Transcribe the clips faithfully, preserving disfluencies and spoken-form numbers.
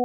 I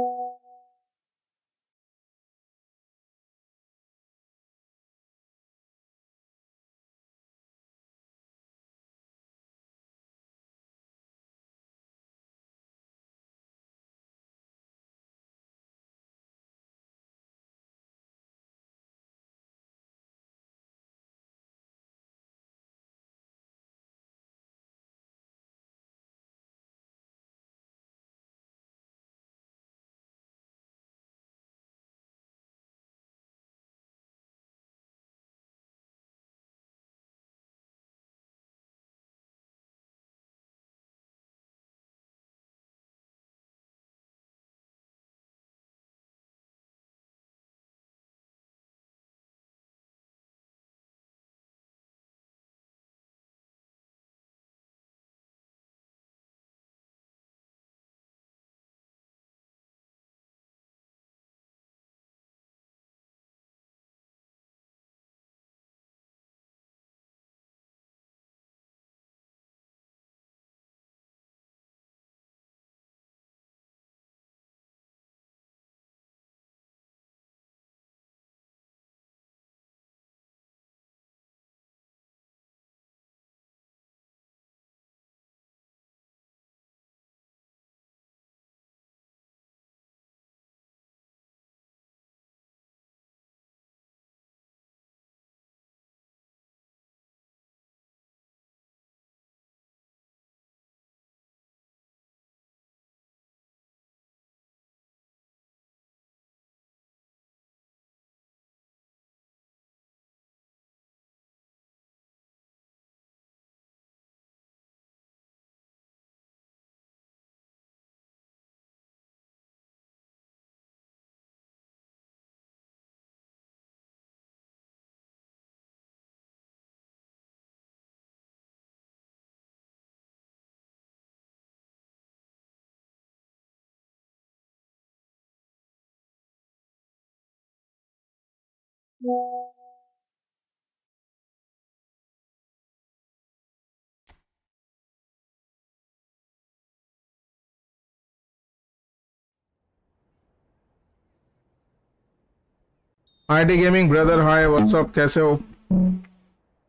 T Gaming brother, hi, what's up? कैसे हो?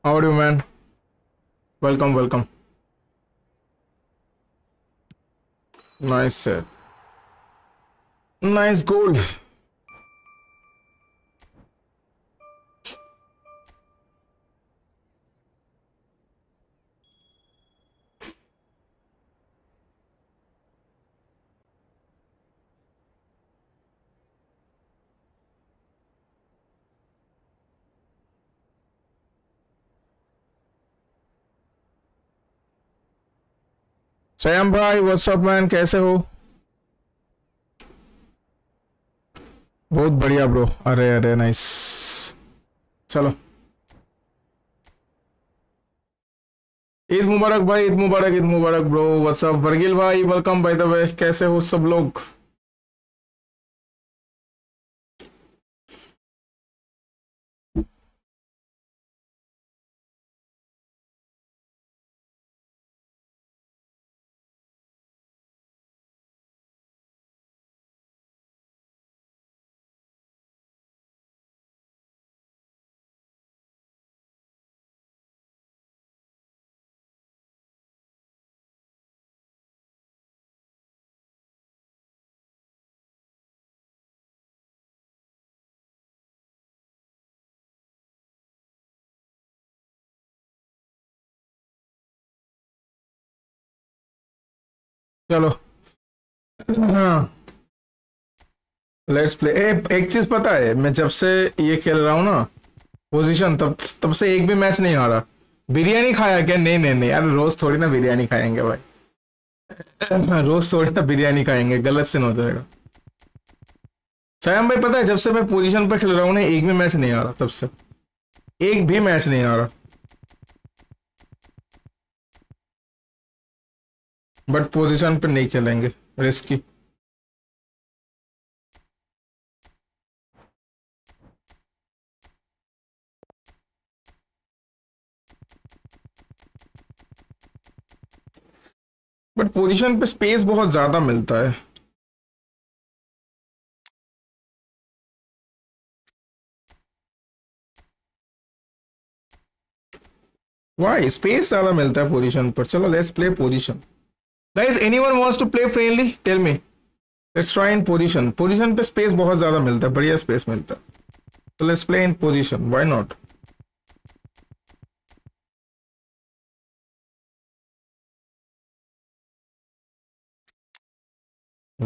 How are you, man? Welcome, welcome. Nice set. Nice goal. Sam bhai, what's up man? कैसे हो? बहुत बढ़िया bro. अरे अरे नाइस. चलो ईद मुबारक भाई. ईद मुबारक. ईद मुबारक ब्रो. व्हाट्स अप वर्गिल भाई, वेलकम बाय द वे. कैसे हो सब लोग? चलो लेट्स प्ले. एक चीज पता है, मैं जब से ये खेल रहा हूँ ना पोजीशन, तब तब से एक भी मैच नहीं हारा. बिरयानी खाया क्या? नहीं नहीं नहीं यार, रोज थोड़ी ना बिरयानी खाएंगे भाई. रोज थोड़ी ना बिरयानी खाएंगे, गलत सीन हो जाएगा. सयाम भाई पता है जब से मैं पोजीशन पे खेल रहा हूँ ना, एक भी मैच नहीं हारा. तब से एक भी मैच नहीं हारा. बट पोजीशन पे नहीं खेलेंगे, रिस्की. बट पोजीशन पे स्पेस बहुत ज्यादा मिलता है. Why? Space साला मिलता है पोजीशन पर. चलो let's play position. Guys, anyone wants to play friendly? Tell me. Let's try in position. Position पे space बहुत ज़्यादा मिलता है, बढ़िया space मिलता है. So let's play in position. Why not?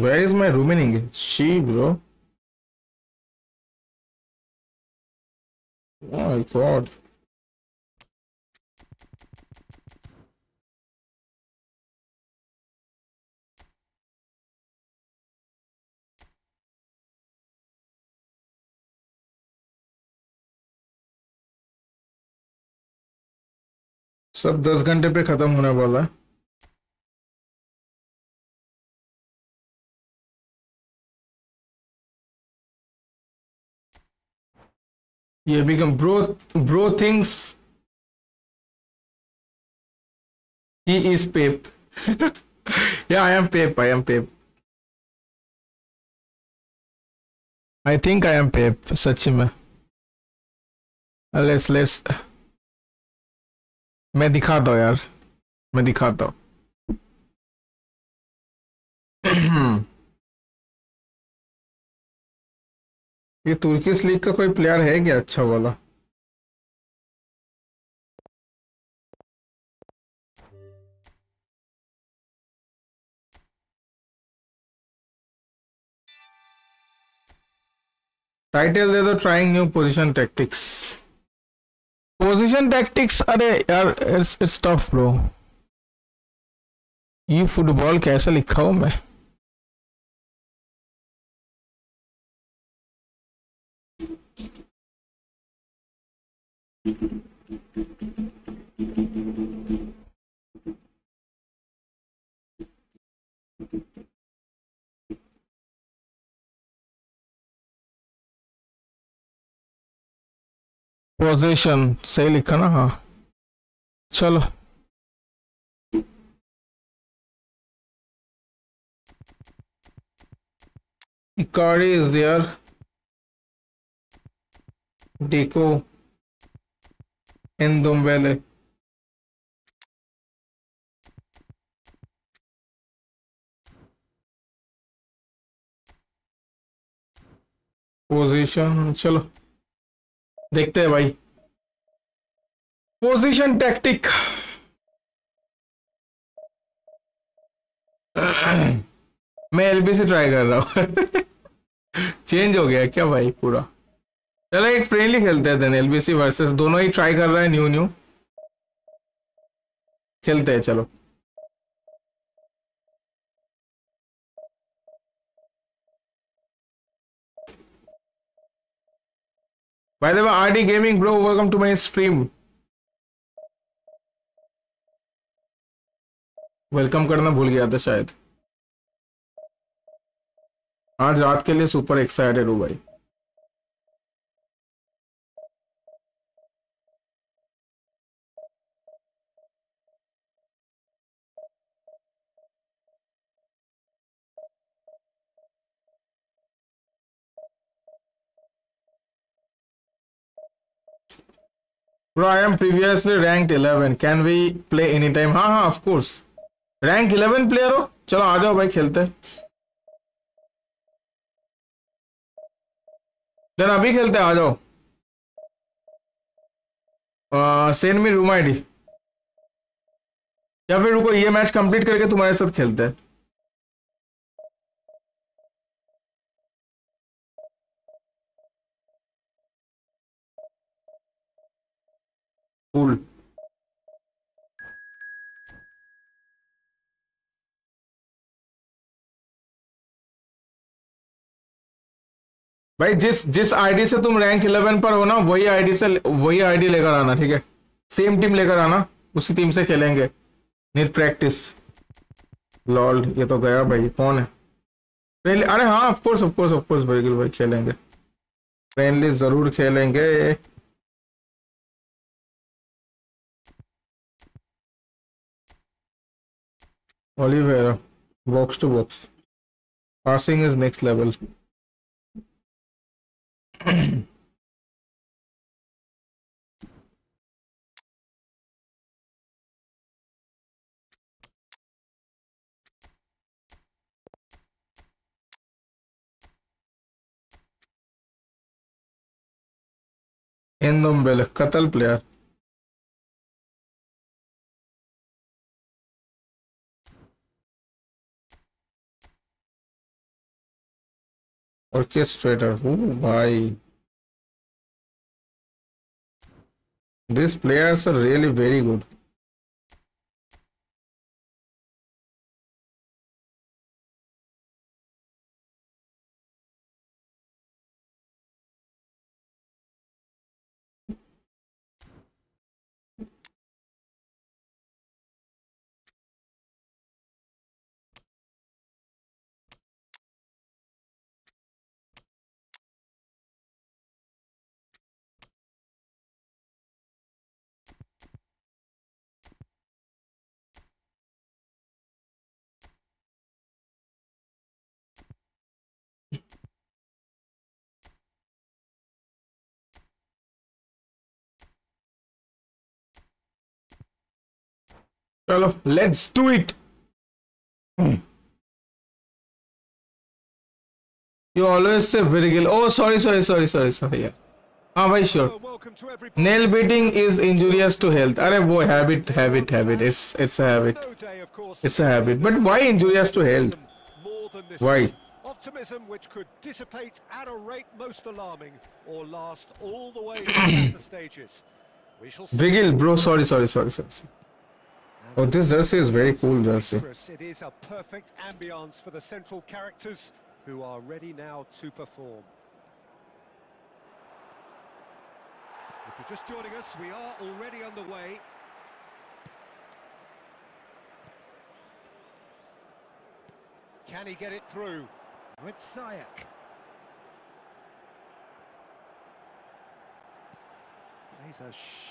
Where is my remaining? She, bro. Oh my god. सब दस घंटे पे खत्म होने वाला है. Yeah, become bro. Bro thinks he is Pep. Yeah, I am Pep. I am Pep. I think I am Pep. Sachima. Let's let's. मैं दिखाता हूँ यार. मैं दिखाता हूँ. ये तुर्किश लीग का कोई प्लेयर है क्या अच्छा वाला? टाइटल दे दो, trying new position tactics. Position tactics, अरे यार इट्स इट्स टफ ब्रो. ये फुटबॉल कैसा लिखा हूँ मैं? पोजीशन सही लिखा ना? हाँ चलो Icardi is there, Deco, Ndombele. Position चलो देखते हैं भाई. पोजीशन टैक्टिक मैं एलबी से ट्राई कर रहा हूँ. चेंज हो गया क्या भाई पूरा? चलो एक फ्रेंडली खेलते हैं देन. एलबीसी वर्सेस दोनों ही ट्राई कर रहा है न्यू न्यू. खेलते हैं चलो. By the way, R D Gaming bro, welcome to my stream. Welcome करना भूल गया था शायद. आज रात के लिए सुपर एक्साइटेड हूँ भाई. Bro, I am previously ranked eleven. Can we play anytime? हाँ हाँ, of course. Rank eleven player हो? चलो आ जाओ भाई खेलते हैं. चल अभी खेलते हैं, आ जाओ. uh, Send me room I D. या फिर रुको ये मैच कंप्लीट करके तुम्हारे साथ खेलते हैं. Cool. भाई जिस जिस आईडी से तुम रैंक इलेवन पर हो ना, वही आईडी से वही आईडी लेकर आना. ठीक है, सेम टीम लेकर आना, उसी टीम से खेलेंगे. Need practice. लॉल ये तो गया भाई. कौन है फ्रेंडली? अरे हाँ of course of course of course बिल्कुल भाई खेलेंगे. फ्रेंडली जरूर खेलेंगे. Oliveira, box to box, passing is next level. Ndombele, Qatar player. Orchestrator, who by these players are really very good. Hello, let's do it. Hmm. You always say Virgil. Oh, sorry, sorry, sorry, sorry, sorry. Yeah. Ah, why sure. Nail beating is injurious to health. Arey, wo habit, habit, habit. It's it's a habit. It's a habit. But why injurious to health? Why? Optimism which could dissipate at a rate most alarming or last all the way to the stages. We shall see. Virgil, bro. Sorry, sorry, sorry, sorry. Oh, this jersey is very cool jersey. It is a perfect ambiance for the central characters who are ready now to perform. If you're just joining us, we are already underway. Can he get it through? With Sayak.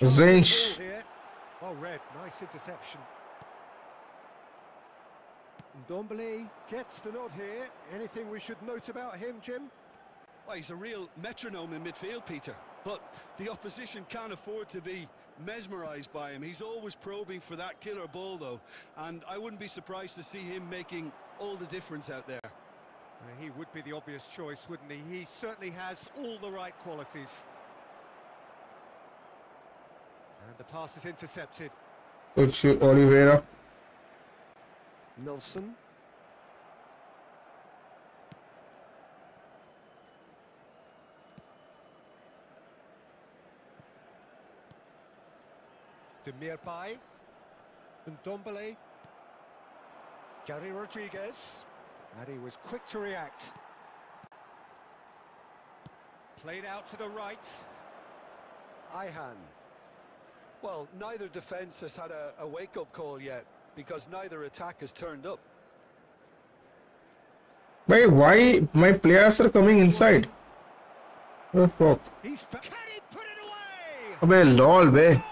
Zinch. Well read, nice interception. Ndombele gets the nod here. Anything we should note about him, Jim? Well, he's a real metronome in midfield, Peter. But the opposition can't afford to be mesmerised by him. He's always probing for that killer ball, though. And I wouldn't be surprised to see him making all the difference out there. Well, he would be the obvious choice, wouldn't he? He certainly has all the right qualities. And the pass is intercepted. Good shoot, Oliveira. Nelson. Demirbay. Ndombele. Gary Rodriguez. And he was quick to react. Played out to the right. Ihan. Well, neither defence has had a, a wake-up call yet, because neither attack has turned up. Wait, why my players are coming inside? Oh, fuck. He's can he put it away? Abey, lol, bhai.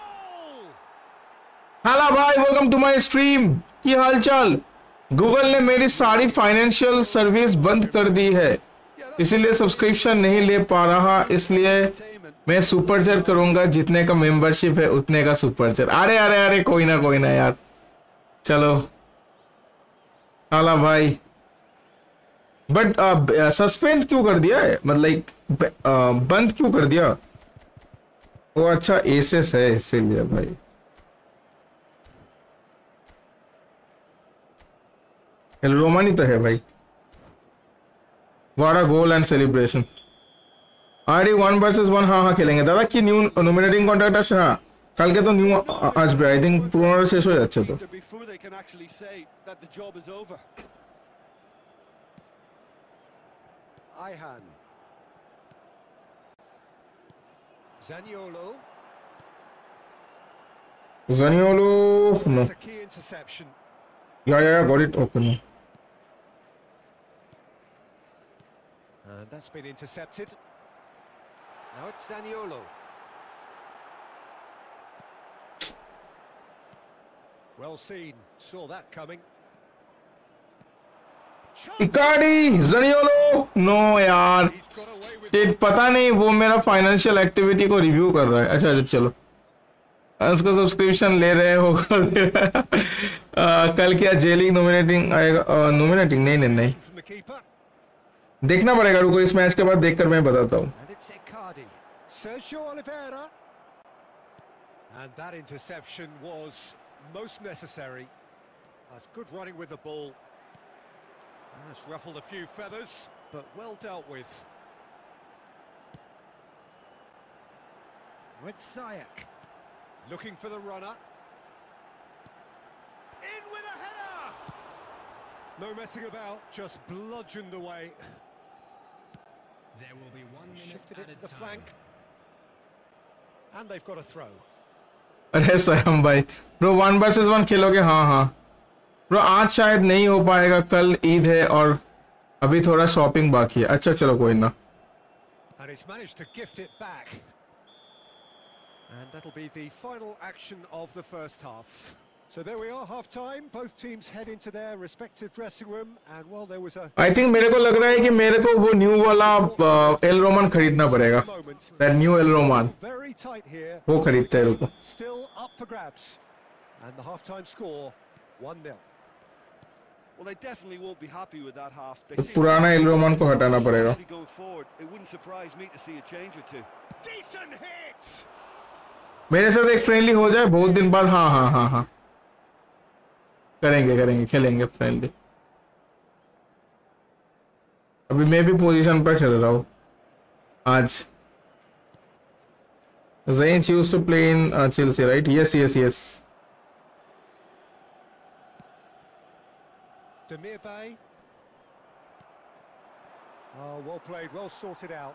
Hello, bhai. Welcome to my stream. Ki halchal? Google ne meri sari financial service band kar di hai. इसीलिए subscription नहीं ले पा रहा, इसलिए मैं super chat करूंगा. जितने का मेंबरशिप है उतने का सुपर चैट. अरे अरे अरे कोई ना कोई ना यार. चलो आला भाई. बट सस्पेंस क्यों कर दिया है? मतलब लाइक बंद क्यों कर दिया वो? अच्छा एसेस है इसीलिए भाई. रोमानी तो है भाई. What a goal and celebration. Already one versus one. हाँ हाँ खेलेंगे दादा. की न्यू नोमिनेटिंग कॉन्ट्रैक्ट है. हाँ कल के तो न्यू आज भी आई थिंक पुराना शेष हो जाता है. तो आईहान Zaniolo. Zaniolo no. Yeah yeah yeah, got it open. And that's been intercepted. Now it's Zaniolo. Well seen. Saw that coming. Icardi, Zaniolo. No, yaar. Shit, पता नहीं वो मेरा financial activity को review कर रहा है. अच्छा अच्छा चलो. उसको subscription ले रहे हो कल क्या जेलिंग nominating आएगा? Nominating नहीं नहीं नहीं. देखना पड़ेगा. रुको इस मैच के बाद देखकर मैं बताता हूँ. Sergio Oliveira. And that interception was most necessary. That's good running with the ball. That's ruffled a few feathers, but well dealt with. With Sayak. Looking for the runner. In with a header! No messing about, just bludgeoned away. There will be one shifted it to the flank. And they've got a throw. अरे स्वयं भाई, bro one versus one खेलोगे? हाँ हाँ. Bro आज शायद नहीं हो पाएगा, कल ईद है और अभी थोड़ा शॉपिंग बाकी है. अच्छा चलो कोई ना. And he's managed to gift it back. And that'll be the final action of the first half. So there we are, half time. Both teams head into their respective dressing room, and while there was a I think मेरे को लग रहा है कि मेरे को वो new वाला El Roman खरीदना पड़ेगा. That new El Roman. वो खरीदते हैं लोग. Still up for grabs, and the half-time score one nil. Well, they definitely won't be happy with that half. पुराना El Roman को हटाना पड़ेगा. It wouldn't surprise me to see a change or two. Decent hits. मेरे साथ एक friendly हो जाए बहुत दिन बाद. हाँ हाँ हाँ हाँ करेंगे करेंगे खेलेंगे फ्रेंडली. अभी मैं भी पोजीशन पर चल रहा हूँ आज. Zayn used to play in uh, Chelsea, right? Yes, yes, yes. Demirbay. Oh, well played, well sorted out.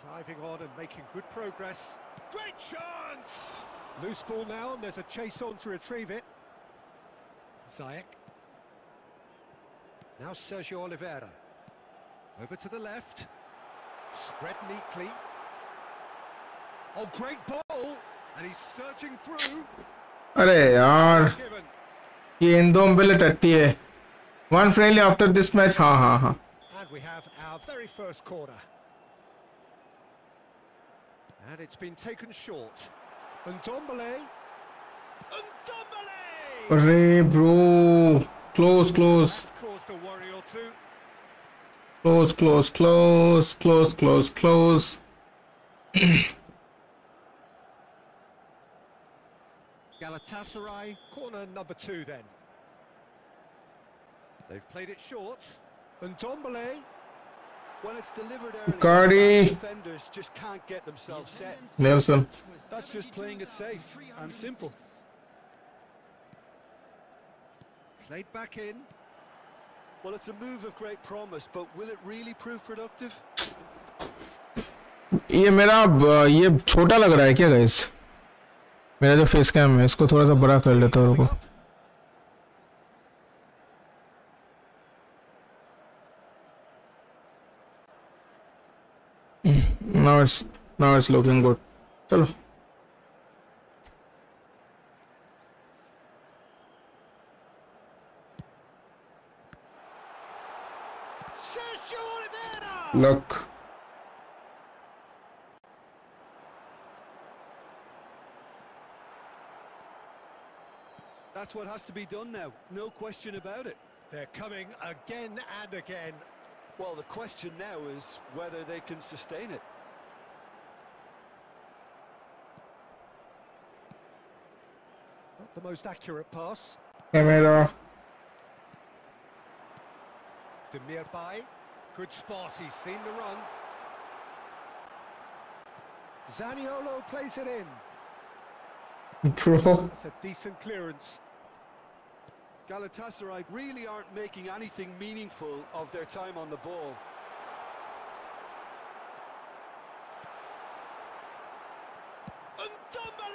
Driving on and making good progress. Great chance! Loose ball now, and there's a chase on to retrieve it. Ziyech. Now Sergio Oliveira. Over to the left. Spread neatly. Oh, great ball! And he's searching through. Arey yaar. Ye Ndombele tatti hai. One friendly after this match. Ha ha ha. And we have our very first corner. And it's been taken short. Ndombele. Ndombele! Arey bro. Close, close. Close, close, close, close, close, close. Galatasaray, corner number two then. They've played it short. Ndombele. Well, it's delivered early. Icardi. Defenders just can't get themselves set. Nelson. That's just playing it safe and simple. Played back in. Well, it's a move of great promise, but will it really prove productive? ये मेरा ये छोटा लग रहा है क्या guys? मेरा जो face cam है इसको थोड़ा सा बड़ा कर लेता हूँ. Now it's now it's looking good. Chalo. Look. That's what has to be done now. No question about it. They're coming again and again. Well, the question now is whether they can sustain it. Not the most accurate pass. Camera. Demirbay. Good spot, he's seen the run. Zaniolo plays it in. Bro. That's a decent clearance. Galatasaray really aren't making anything meaningful of their time on the ball.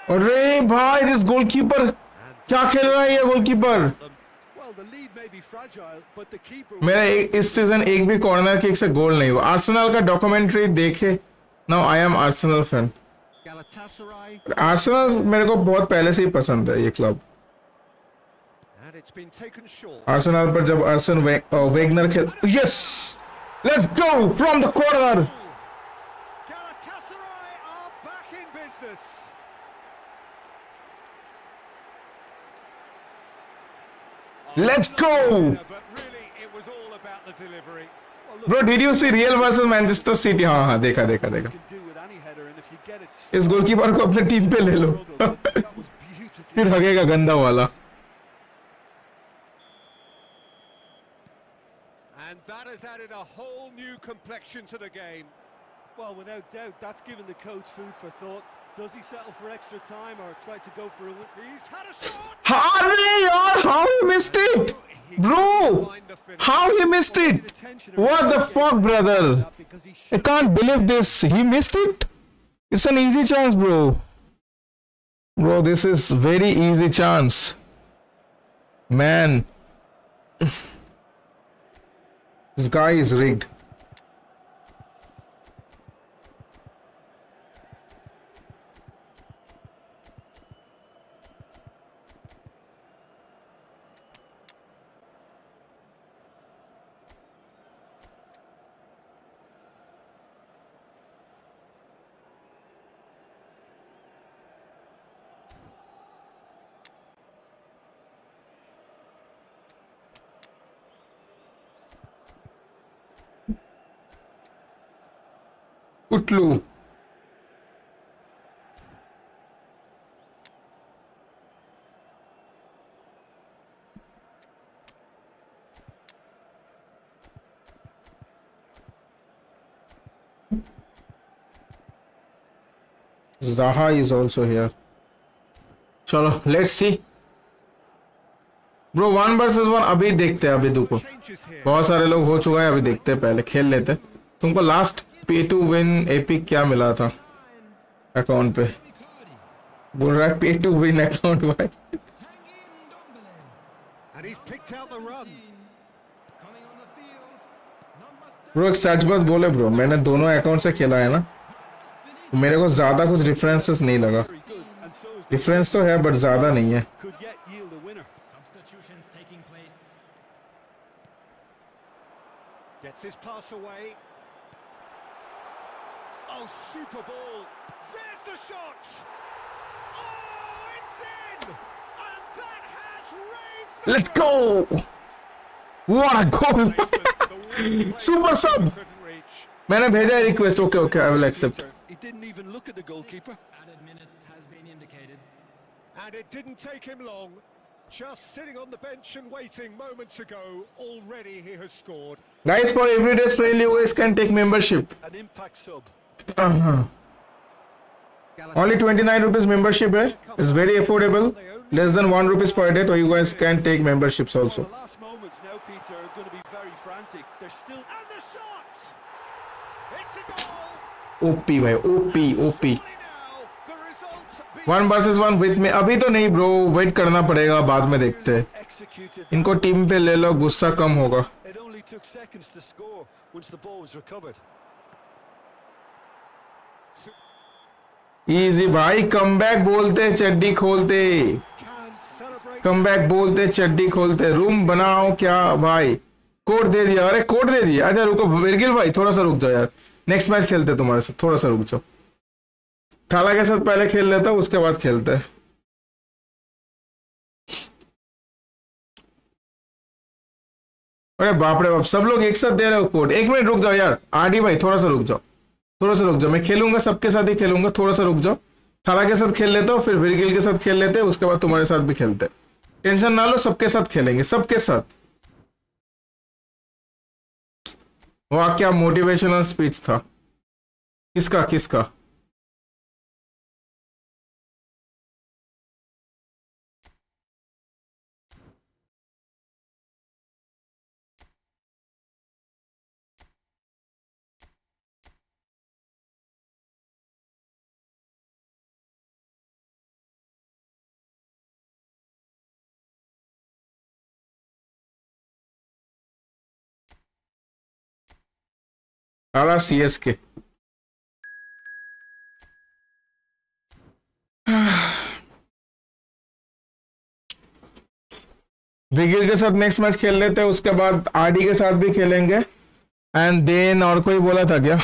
Arey bhai, this goalkeeper. Kya khel raha hai ye goalkeeper? मेरा इस season एक भी corner kick से गोल नहीं हुआ. Arsenal का documentary देखे. Now I am Arsenal fan. Arsenal मेरे को बहुत पहले से ही पसंद है ये क्लब. आर्सेनल पर जब आर्सन वे, वेगनर खेल. Yes let's go from the corner. Let's go! But really, it was all about the delivery. Bro, did you see Real versus Manchester City? हाँ हाँ देखा देखा देखा. इस गोलकीपर को अपने टीम पे ले लो. फिर हगेगा गंदा वाला. And that has added a whole new complexion to the game. Well, without doubt, that's given the coach food for thought. Does he settle for extra time or try to go for a win? He's had a shot. How, how he missed it, bro? How he missed it? What the fuck, brother? I can't believe this. He missed it. It's an easy chance, bro. Bro, this is very easy chance, man. This guy is rigged. Kutlu. Zaha is also here. Chalo, let's see. Bro, one versus one. अभी देखते हैं, अभी देखो. बहुत सारे लोग हो चुका है, अभी देखते हैं, पहले खेल लेते हैं. तुमको लास्ट पे टू विन एपिक क्या मिला था अकाउंट पे? बोल रहा है पे टू विन अकाउंट भाई. ब्रो एक सच बात बोले ब्रो, मैंने दोनों अकाउंट से खेला है ना, मेरे को ज्यादा कुछ डिफरेंसेस नहीं लगा. डिफरेंस तो है बट ज्यादा नहीं है. Gets his pass away. Oh, super ball. There's the shot. Oh, it's in. And that has raised the Let's goal. Go. What a goal. Super sub. मैंने भेजा है request. Okay okay, I will accept. He didn't even look at the goalkeeper. Added minutes has been indicated. And it didn't take him long. Just sitting on the bench and waiting moments ago, already he has scored. Guys, for everyday's friendly, you guys can take membership. An impact sub. Uh-huh. Only twenty-nine rupees membership, eh? It's very affordable. Less than one rupees per day, so you guys can take memberships also. The last moments now, Peter, are going to be very frantic. They're still and the shots. It's a goal. O P, bhai. O P, O P. One versus one with में अभी तो नहीं bro, wait करना पड़ेगा, बाद में देखते हैं. इनको टीम पे ले लो, गुस्सा कम होगा. इजी भाई, कमबैक बोलते चड्डी खोलते, कमबैक बोलते चड्डी खोलते. रूम बनाओ क्या भाई, कोड दे दिया. अरे कोड दे दिया. अच्छा रुको विर्गिल भाई, थोड़ा सा रुक जाओ यार, नेक्स्ट मैच खेलते तुम्हारे साथ. थोड़ा सा रुक जाओ, थाला के साथ पहले खेल लेता हूँ, उसके बाद खेलते हैं. अरे बाप रे बाप, सब लोग एक साथ दे रहे हो कोड. एक मिनट रुक जाओ यार, आरडी भाई थोड़ा सा रुक जाओ, थोड़ा सा रुक जाओ. मैं खेलूंगा सबके साथ ही खेलूंगा, थोड़ा सा रुक जाओ. थाला के साथ खेल लेता हूँ, फिर विर्गिल के साथ खेल लेते हैं, उसके बाद तुम्हारे साथ भी खेलते हैं. टेंशन ना लो, सबके साथ खेलेंगे, सबके साथ. वाह क्या मोटिवेशनल स्पीच था. किसका किसका Ahora sí es que. Vigil के साथ नेक्स्ट मैच खेल लेते हैं, उसके बाद आरडी के साथ भी खेलेंगे. एंड देन और कोई बोला था क्या?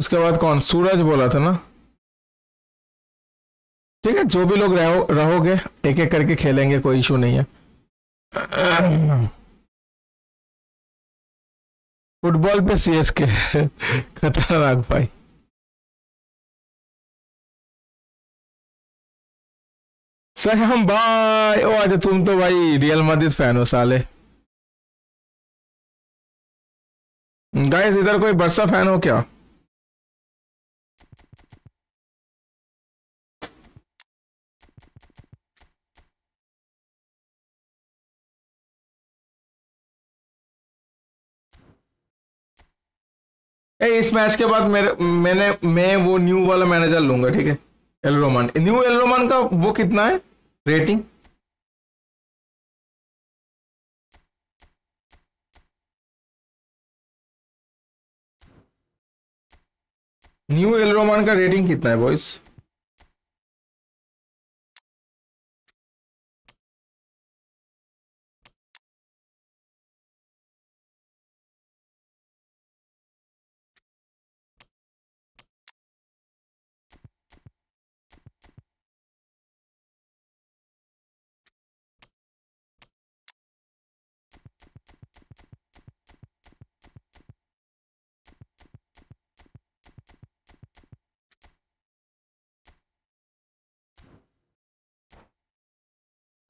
उसके बाद कौन, सूरज बोला था ना? ठीक है, जो भी लोग रहो रहोगे एक एक करके खेलेंगे, कोई इशू नहीं है। फुटबॉल पे सीएसके खतरनाक भाई। सहम भाई, ओ अच्छा तुम तो भाई रियल माद्रिद फैन हो साले। गाइस इधर कोई बरसा फैन हो क्या? ए, इस मैच के बाद मेरे मैंने मैं वो न्यू वाला मैनेजर लूंगा, ठीक है, L Roman. New L Roman का वो कितना है रेटिंग? न्यू एल रोमान का रेटिंग कितना है बॉयज?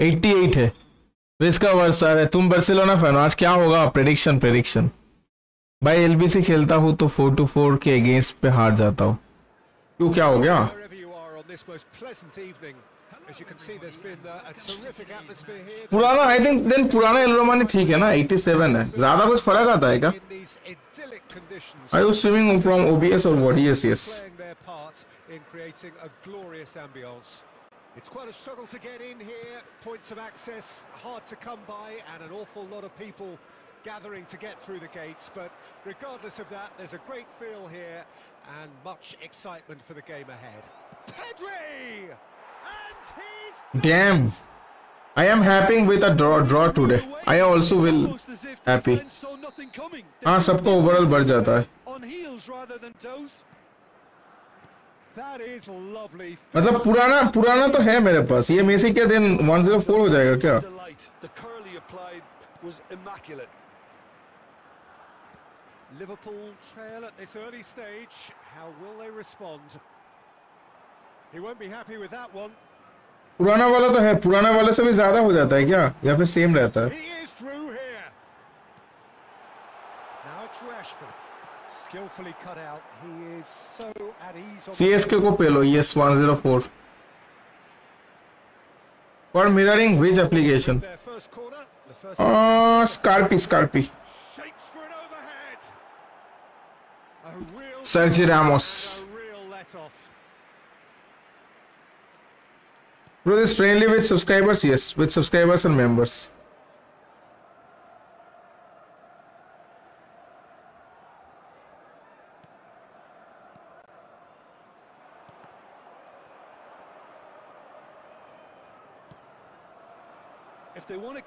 अठासी है। इसका वर्षा है। तुम बार्सिलोना फैन हो, आज क्या होगा प्रेडिक्शन? प्रेडिक्शन भाई एलबी से खेलता हूँ तो फोर टू फोर के अगेंस्ट पे हार जाता हूँ। क्यों, क्या हो गया? पुराना आई थिंक देन पुराना एल रोमानी ठीक है ना, सत्तासी है, ज्यादा कुछ फर्क आता है क्या? Are you swimming from OBS और what? Yes yes. It's quite a struggle to get in here, points of access hard to come by and an awful lot of people gathering to get through the gates, but regardless of that there's a great feel here and much excitement for the game ahead. Pedri! And he's damn. I am happy with a draw draw today. I also will happy. हाँ सबको overall बढ़ जाता है। मतलब पुराना पुराना तो है मेरे पास, ये मेसी के दिन एक सौ चार हो जाएगा क्या? पुराना वाला तो है, पुराना वाले से भी ज्यादा हो जाता है क्या या फिर सेम रहता है? C S K को पेलो yes one oh four for mirroring which application? Ah, Scarpy, Scarpy. Sergio Ramos. Bro, this friendly with subscribers? Yes, with subscribers and members.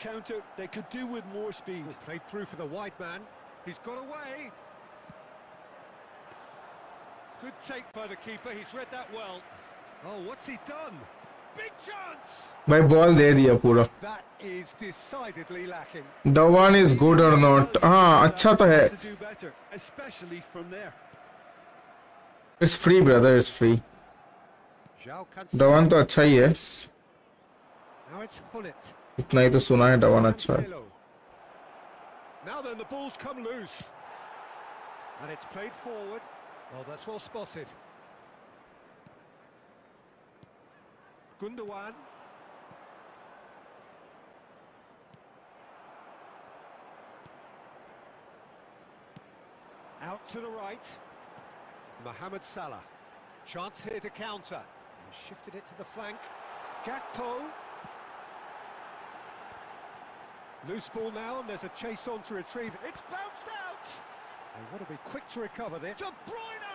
Counter, they could do with more speed. Played through for the wide man, he's got away. Good take by the keeper, he's read that well. Oh, what's he done? Big chance. Bhai ball de diya pura. That is decidedly lacking. The one is good or not? हाँ अच्छा तो है. Especially from there. It's free brother, it's free. The one तो अच्छा ही है. Now it's Hullet. इतना ही तो सुना है डवान अच्छा है। Out to the right. Mohamed Salah. Chance here to counter. Shifted it to the flank. Gakpo. Loose ball now, and there's a chase on to retrieve. It's bounced out. They want to be quick to recover there. De Bruyne!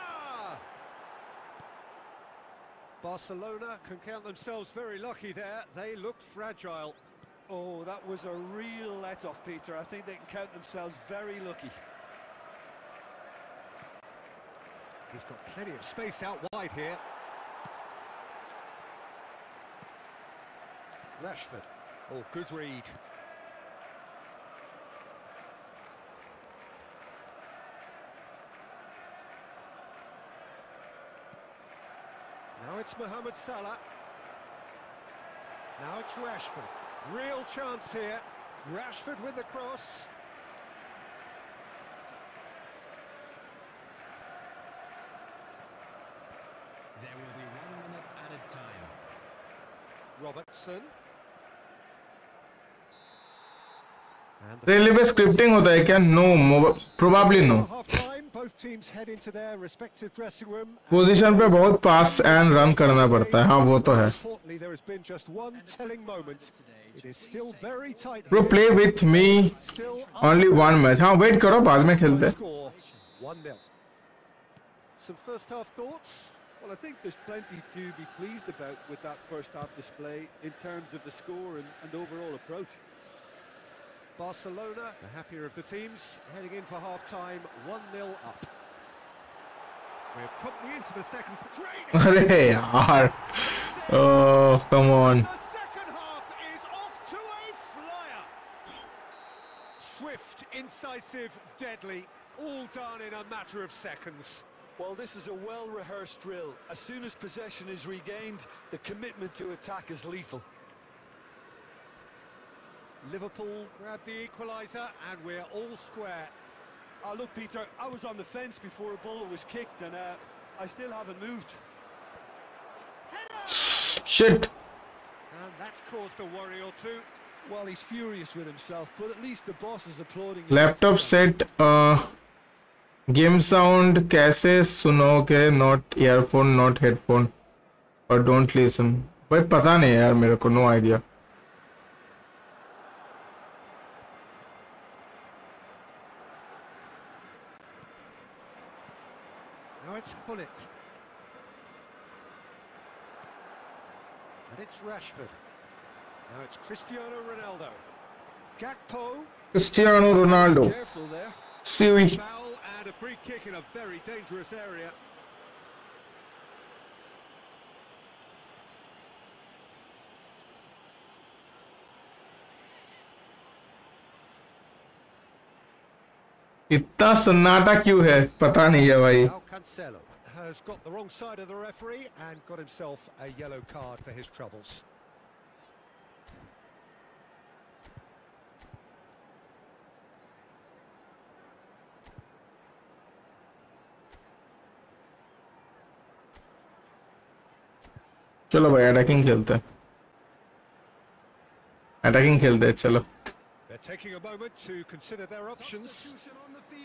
Barcelona can count themselves very lucky there. They looked fragile. Oh, that was a real let-off, Peter. I think they can count themselves very lucky. He's got plenty of space out wide here. Rashford. Oh, good read. Now it's Mohamed Salah. Now it's Rashford. Real chance here. Rashford with the cross. There will be one minute added time. Robertson. Railway scripting hota hai kya? No, probably no. Both teams head into their respective dressing room. Position पे बहुत pass and run करना पड़ता है. हाँ वो तो है. Bro, play with me. Only one match. हाँ wait करो बाद में खेलते हैं. Some first half thoughts. Well, I think there's plenty to be pleased about with that first half display in terms of the score and, and overall approach. Barcelona, the happier of the teams, heading in for half-time, one nil up. We're probably into the second... Hey, yaar. Oh, come on. The second half is off to a flyer. Swift, incisive, deadly, all done in a matter of seconds. Well, this is a well-rehearsed drill. As soon as possession is regained, the commitment to attack is lethal. Liverpool grab the equaliser and we're all square. Oh, look, Peter, I was on the fence before a ball was kicked and uh, I still haven't moved. Shit. And that's caused a worry or two. Well, he's furious with himself, but at least the boss is applauding. Laptop set uh, game sound kaise sunoge, not earphone, not headphone, or don't listen. Bhai pata nahi yaar mere ko, no idea. Bullet. And it's Rashford. Now it's Cristiano Ronaldo. Gakpo. Cristiano Ronaldo. Careful there. Siri. Foul and a free kick in a very dangerous area. इतना सन्नाटा क्यों है? पता नहीं है भाई. Cancelo has got the wrong side of the referee and got himself a yellow card for his troubles. चलो भाई attacking खेलते हैं. Attacking खेलते हैं चलो. They're taking a moment to consider their options.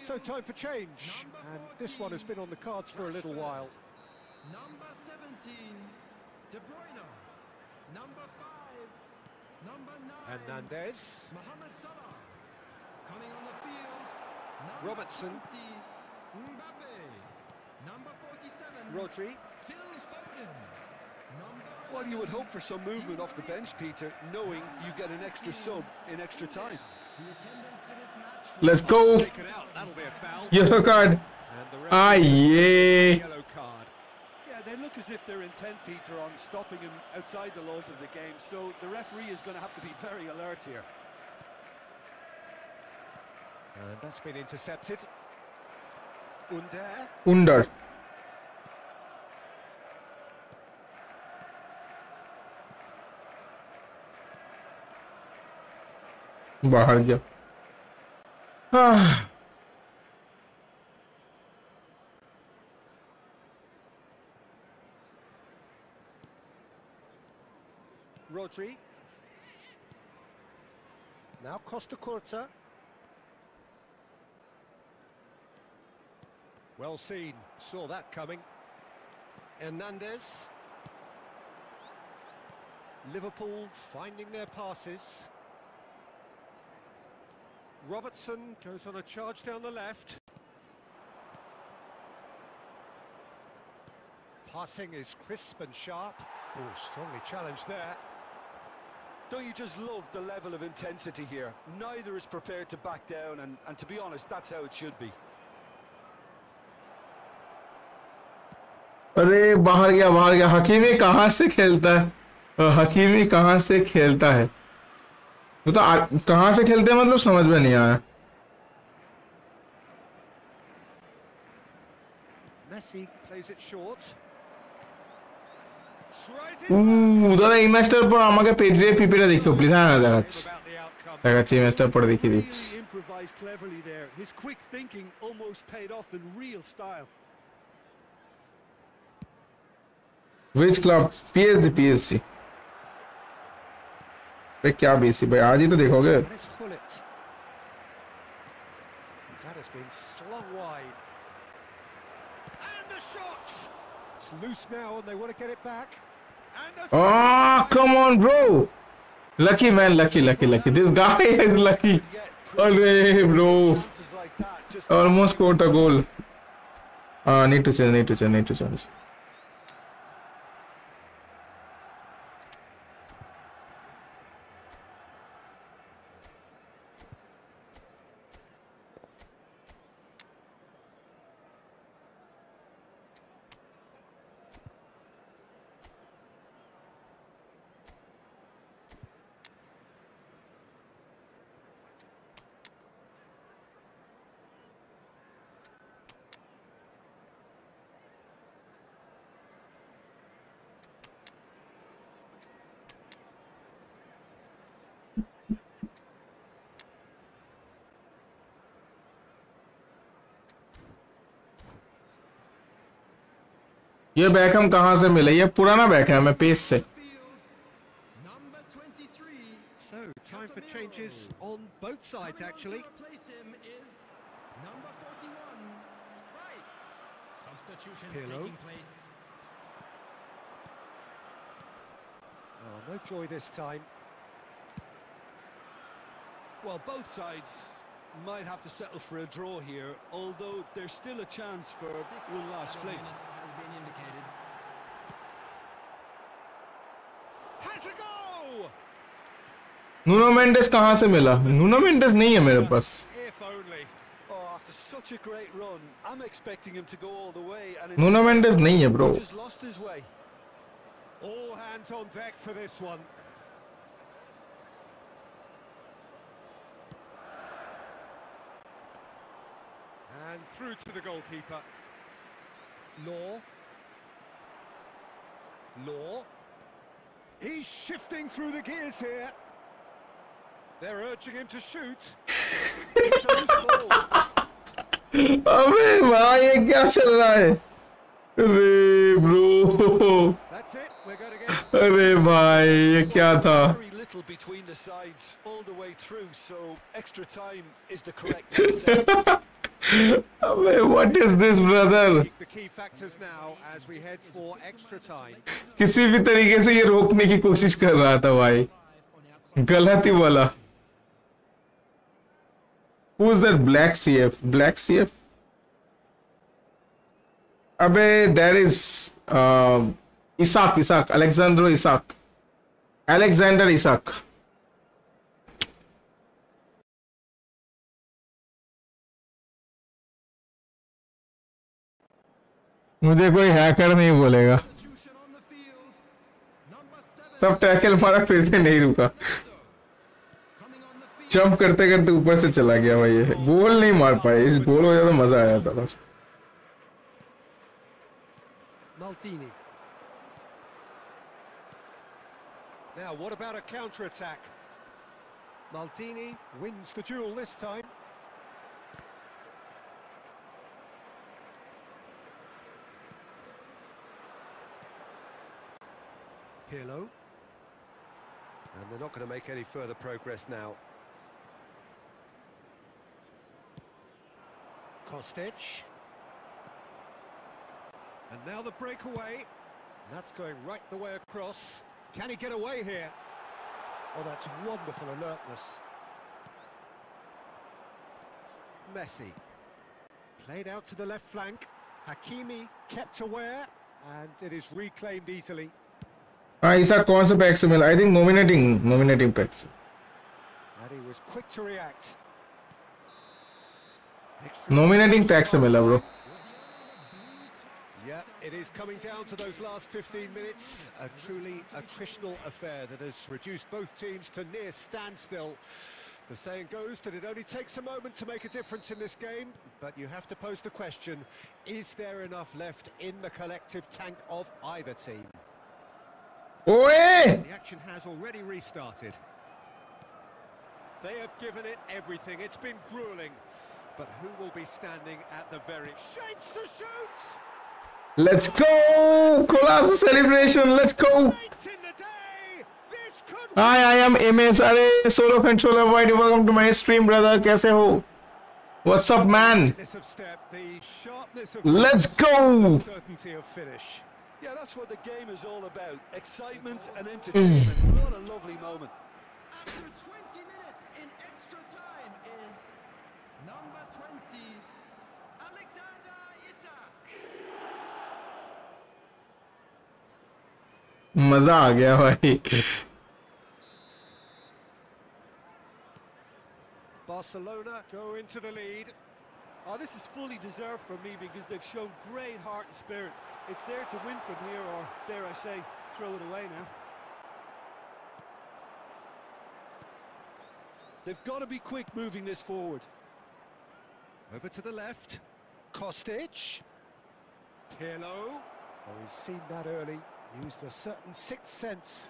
So time for change, and this one has been on the cards for a little while. Number seventeen, De Bruyne. Number five, number nine, Hernandez. Mohamed Salah. Coming on the field, Robertson. Mbappe. Number forty-seven, Rodri. Well, you would hope for some movement off the bench, Peter, knowing you get an extra sub in extra time. Let's go. Yellow card. Ah, yeah. Yeah, they look as if they're intent, Peter, on stopping him outside the laws of the game. So the referee is going to have to be very alert here. And that's been intercepted. Under. Under. बाहर जा. Rodri. Now Costa Corta. Well seen. Saw that coming. Hernandez. Liverpool finding their passes. Robertson goes on a charge down the left. Passing is crisp and sharp. Oh, strongly challenged there. Don't you just love the level of intensity here? Neither is prepared to back down, and, and to be honest, that's how it should be. अरे बाहर गया बाहर गया. हकीमी कहाँ से खेलता है? हकीमी कहाँ से खेलता है? वो तो कहाँ से खेलते हैं मतलब समझ में नहीं आया। দাদা এই ম্যাচটার পর আমাকে পেড্রি পিপেটা দেখো প্লিজ। হ্যাঁ না দেখাচ্ছি দেখাচ্ছি এই ম্যাচটার পর দেখিয়ে দিচ্ছি। Which club? P S G, P S G। भाई क्या बीसी भाई आज ही तो देखोगे। Oh, come on, bro! Lucky man, lucky, lucky, lucky. This guy is lucky. Arey, bro! Almost scored a goal. Ah, need to change, need to change, need to change. ये Beckham कहाँ से मिले? ये पुराना बैकहम है pace से। Might have to settle for a draw here, although there's still a chance for one last fling. Has been indicated. Has to go. Nuno Mendes कहाँ से मिला? Nuno Mendes नहीं है मेरे पास. Oh, after such a great run, I'm expecting him to go all the way. Nuno Mendes नहीं है bro. Just lost his way. All hands on deck for this one. And through to the goalkeeper. Law. Law. He's shifting through the gears here. They're urging him to shoot. It's on his ball. Abey bhai, ye kya chal raha hai? Arey bro. That's it. We're going to get. Arey bhai, ye kya tha? Between the sides all the way through, so extra time is the correct step. Abey, what is this, brother? The key factors now as we head for extra time. किसी भी तरीके से ये रोकने की कोशिश कर रहा था भाई, गलती वाला. Who's that black C F? Black C F? Abey, that is uh, Isak, Isak, Alexandro Isak, Alexander Isak. मुझे कोई हैकर नहीं बोलेगा, सब टैकल मारा फिर भी नहीं रुका, जंप करते करते ऊपर से चला गया भाई. ये गोल नहीं मार पाए, इस गोल हो जाता मजा आया था बस. Maldini. Now what about a counter attack? Maldini wins the duel this time. Pirlo, and they're not going to make any further progress now. Kostic, and now the breakaway, and that's going right the way across. Can he get away here? Oh, that's wonderful alertness. Messi played out to the left flank. Hakimi kept aware, and it is reclaimed easily. Ah, Isak कौन से pack से मिला? I think nominating, nominating packs. And he was quick to react. Nominating packs से मिला bro. Yeah, It is coming down to those last fifteen minutes, a truly attritional affair that has reduced both teams to near standstill. The saying goes that it only takes a moment to make a difference in this game, but you have to pose the question, is there enough left in the collective tank of either team? Oi! The action has already restarted. They have given it everything, it's been gruelling, but who will be standing at the very... Shapes to shoot! Let's go! Colossal celebration, let's go! Hi, I am M S. Arey, solo controller. Why do you welcome to my stream, brother? Kaise ho? What's up, man? Let's go! Yeah, that's what the game is all about. Excitement and entertainment. What a lovely moment. After twenty minutes in extra time is number twenty, Alexander Isak. Maza aa gaya bhai. Barcelona go into the lead. Oh, this is fully deserved for me because they've shown great heart and spirit. It's there to win from here, or dare I say, throw it away now. They've got to be quick moving this forward. Over to the left. Kostic. Pirlo. Oh, he's seen that early. Used a certain sixth sense.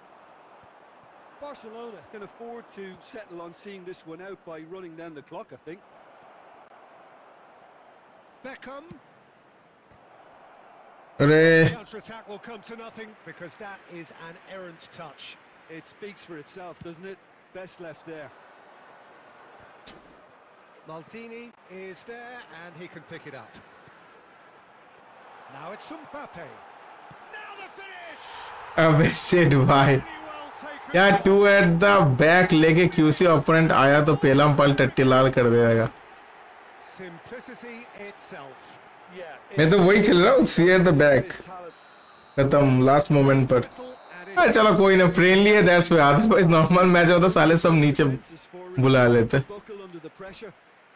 Barcelona can afford to settle on seeing this one out by running down the clock, I think. Beckham. The counter-attack will come to nothing because that is an errant touch. It speaks for itself, doesn't it? Best left there. Maldini is there and he can pick it up. Now it's Mbappe. Now the finish! Oh, miss it, why? Yeah, two at the back leke Q C opponent aaya to pelam pal tatti lal kar dega. Simplicity itself. Yeah. Main to wahi khel raha hu, three at the back. Khatam last moment par. Ah, chalo koi na, friendly hai, that's why. Otherwise normal match hota sale sab niche bula lete.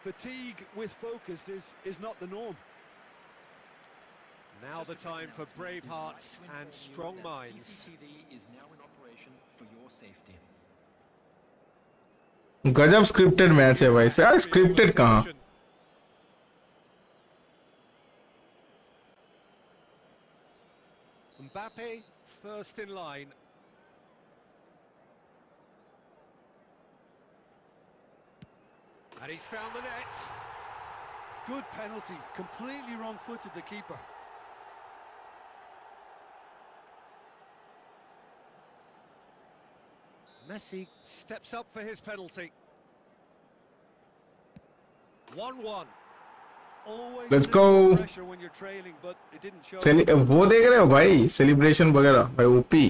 Fatigue with focus is is not the norm. Now the time for brave hearts and strong minds. गजब scripted match है भाई यार scripted कहाँ Mbappe first in line and he's found the net. Good penalty, completely wrong-footed the keeper. Messi steps up for his penalty. one one. Let's go. वो देख रहे हो भाई celebration वगैरह भाई O P.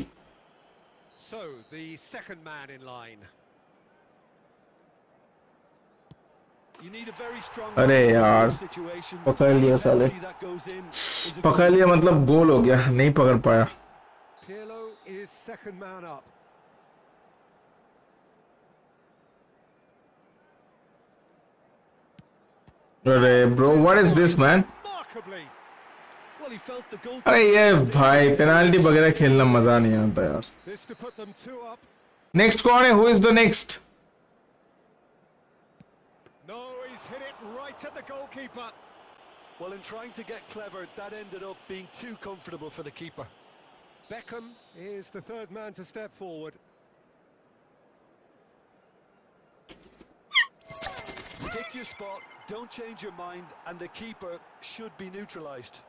So the second man in line. You need a very strong. अरे यार पकड़ लिया साले. पकड़ लिया मतलब गोल हो गया नहीं पकड़ पाया. Pirlo is second man up. Bro, what is this, man? अरे ये भाई पेनाल्टी वगैरह खेलना मजा नहीं आता यार. Next कौन है? Who is the next? No, he's hit it right at the goalkeeper. Well, in trying to get clever, that ended up being too comfortable for the keeper. Beckham is the third man to step forward. Pick your spot, don't change your mind, and the keeper should be neutralized.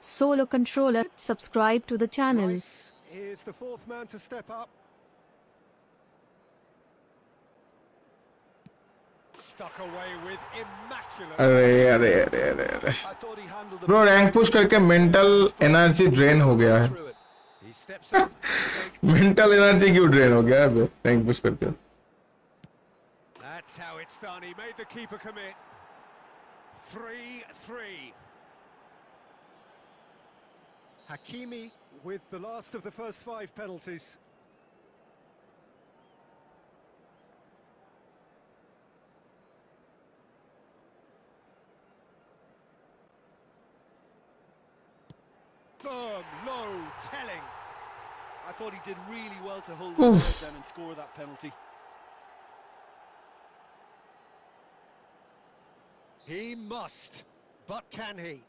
Solo controller, subscribe to the channel. Nice. Here's the fourth man to step up. Stuck away with immaculate. Arey, arey, arey, arey, arey. Bro, rank push करके mental energy drain हो गया है. Mental energy क्यों drain हो गया है rank push करके? That's how it's done. He made the keeper commit. three three. Hakimi with the last of the first five penalties. I thought he did really well to hold the ball down and score that penalty. He must, but can he?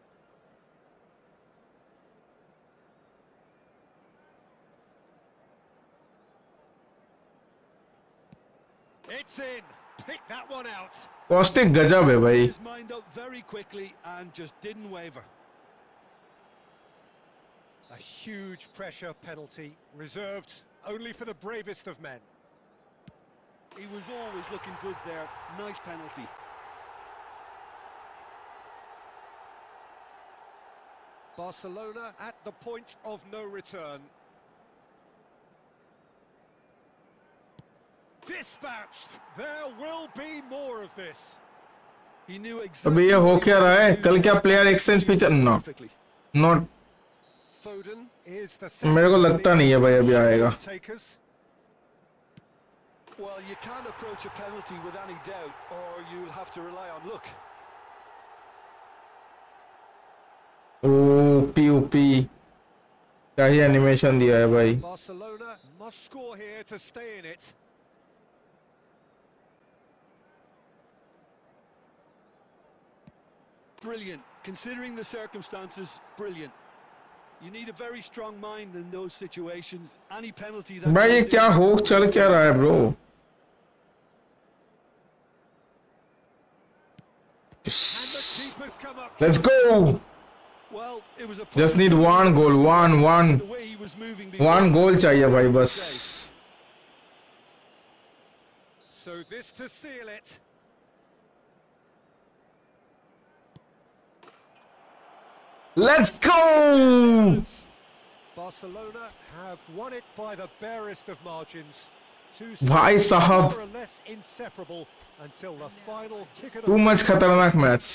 It's in. Pick that one out. Kostic gajab hai bhai. His mind up very quickly and just didn't waver. A huge pressure penalty reserved only for the bravest of men. He was always looking good there. Nice penalty. Barcelona at the point of no return. Dispatched. There will be more of this. He knew exactly. Abhi ye ho kya raha hai? Kal kya player exchange feature? No, not. मेरे को लगता नहीं है भाई अभी आएगा. Well, you can't approach a penalty with any doubt, or you'll have to rely on luck. Oh, P O P. क्या ही animation दिया है भाई. Barcelona must score here to stay in it. Brilliant, considering the circumstances. Brilliant. You need a very strong mind in those situations. Any penalty that bhai ye kya ho chal kya raha hai bro. Let's go. Well, it was a just need one goal. One one one goal chahiye bhai bas. So this to seal it. Let's go! Barcelona have won it by the barest of margins. Two sides are less inseparable until the final kick of the match. Too much khatarnak match.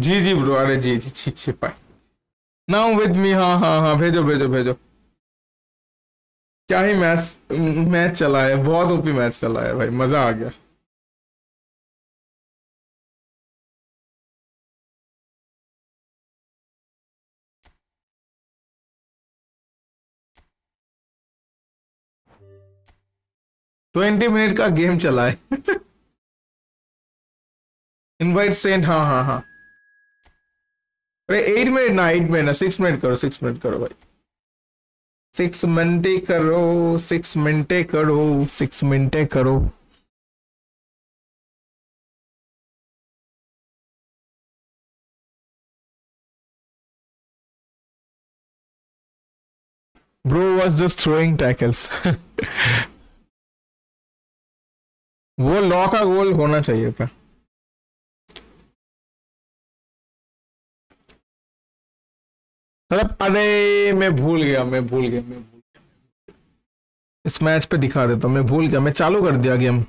G G bro, are G G chhi bhai. Now with me, ha ha ha, bhejo bhejo bhejo. क्या ही match match चला है, बहुत OP match चला है भाई, मजा आ गया. Twenty minute का गेम चला है. इनवाइट सेंट, हाँ हाँ हाँ. अरे एट मिनट ना, एट मिनट ना, सिक्स मिनट करो, सिक्स मिनट करो भाई. सिक्स मिनटे करो, सिक्स मिनटे करो, सिक्स मिनटे करो. Bro was just throwing tackles. वो लॉ का गोल होना चाहिए था. अरे मैं भूल गया मैं भूल गया मैं भूल गया इस मैच पे दिखा देता हूँ. मैं भूल गया, मैं चालू कर दिया गेम.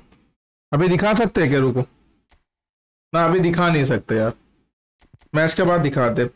अभी दिखा सकते हैं क्या? रुको ना, अभी दिखा नहीं सकते यार, मैच के बाद दिखाते.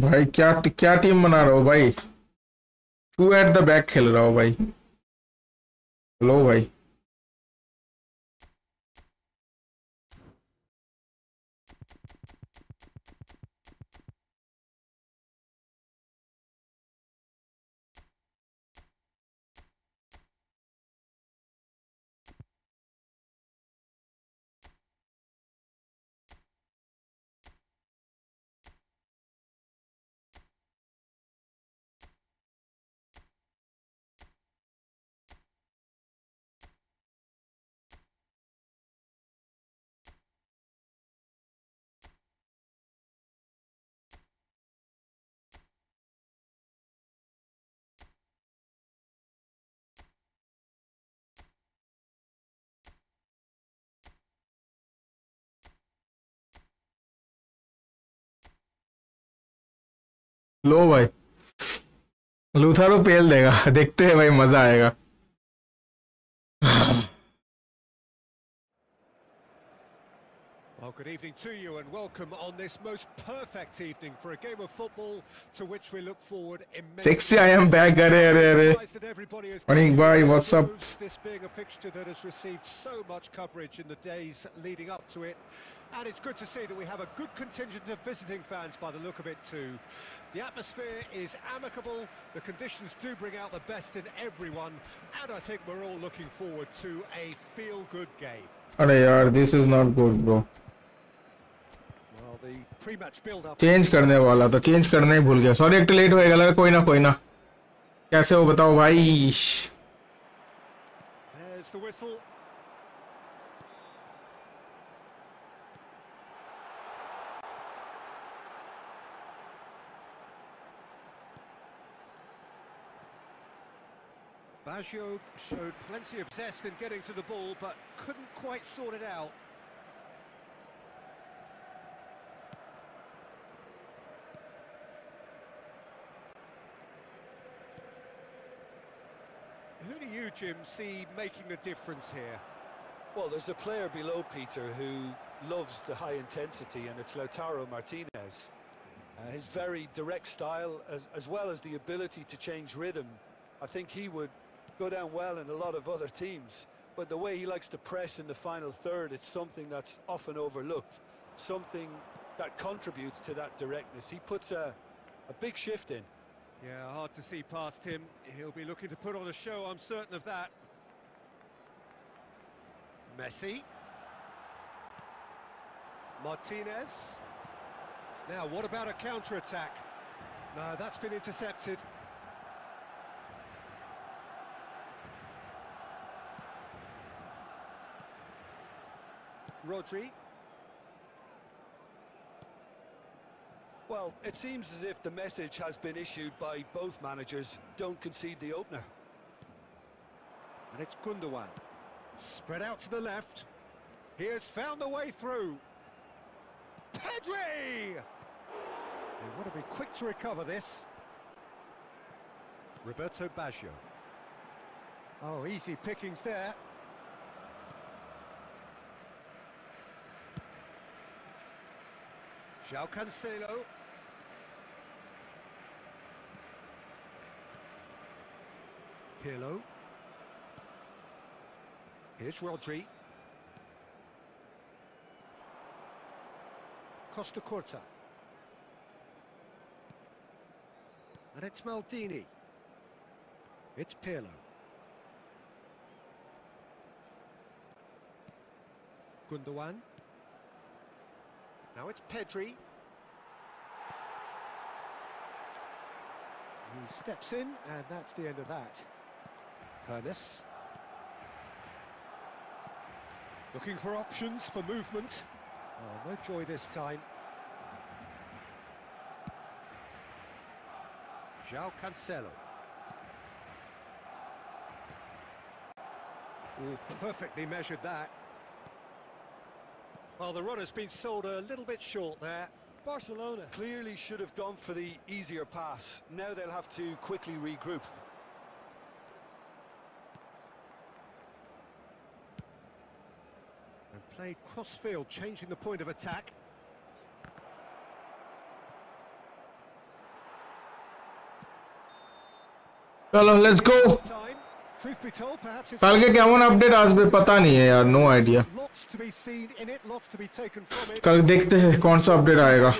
भाई क्या क्या टीम बना रहा हो भाई. टू एट द बैक खेल रहा हो भाई. हेलो भाई। लो भाई लूथारो पेल देगा, देखते हैं भाई, मजा आएगा। Well, good evening to you and welcome on this most perfect evening for a game of football to which we look forward immensely. Sexy, I am back. Arre, arre, arre. Morning, bye. What's up? This being a fixture that has received so much coverage in the days leading up to it. And it's good to see that we have a good contingent of visiting fans by the look of it too. The atmosphere is amicable, the conditions do bring out the best in everyone, and I think we're all looking forward to a feel-good game. Arre yaar, this is not good, bro. Well, the pre-match build-up. Change करने वाला था, change करना ही भूल गया. Sorry, एक late होएगा लगा, कोई ना कोई ना. कैसे हो बताओ भाई? There's the whistle. Baggio showed plenty of zest in getting to the ball, but couldn't quite sort it out. Who do you, Jim, see making the difference here? Well, there's a player below Peter who loves the high intensity, and it's Lautaro Martinez. Uh, his very direct style, as, as well as the ability to change rhythm, I think he would go down well in a lot of other teams, but the way he likes to press in the final third, it's something that's often overlooked, something that contributes to that directness. He puts a, a big shift in. Yeah, hard to see past him. He'll be looking to put on a show, I'm certain of that. Messi. Martinez. Now, what about a counter-attack? No, that's been intercepted. Rodri. Well, it seems as if the message has been issued by both managers: don't concede the opener. And it's Gundogan. Spread out to the left. He has found the way through. Pedri! They want to be quick to recover this. Roberto Baggio. Oh, easy pickings there. João Cancelo. Pirlo. Here's Rodri. Costa Corta. And it's Maldini. It's Pirlo. Gundogan. Now it's Pedri. He steps in, and that's the end of that. Hernes. Looking for options for movement. Oh, no joy this time. João Cancelo. Oh, perfectly measured that. Well, the run has been sold a little bit short there. Barcelona clearly should have gone for the easier pass. Now they'll have to quickly regroup. And played crossfield, changing the point of attack. Hello, let's go. कल के क्या update आज भी पता नहीं है यार, no idea. कल देखते हैं कौन सा अपडेट आएगा,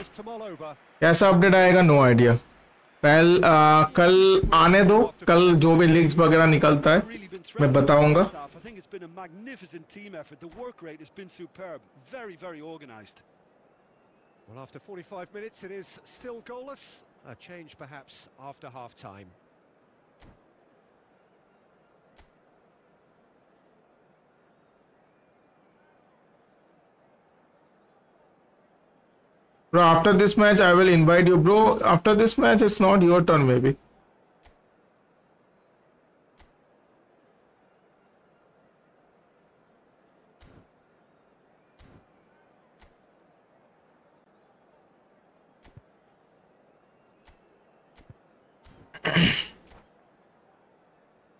कैसा अपडेट आएगा, नो आइडिया। पहल कल आने दो, कल जो भी लीक्स वगैरह निकलता है मैं बताऊंगा। Well, after forty-five minutes, it is still goalless. A change, perhaps, after half-time. Bro, after this match, I will invite you. Bro, after this match, it's not your turn, maybe.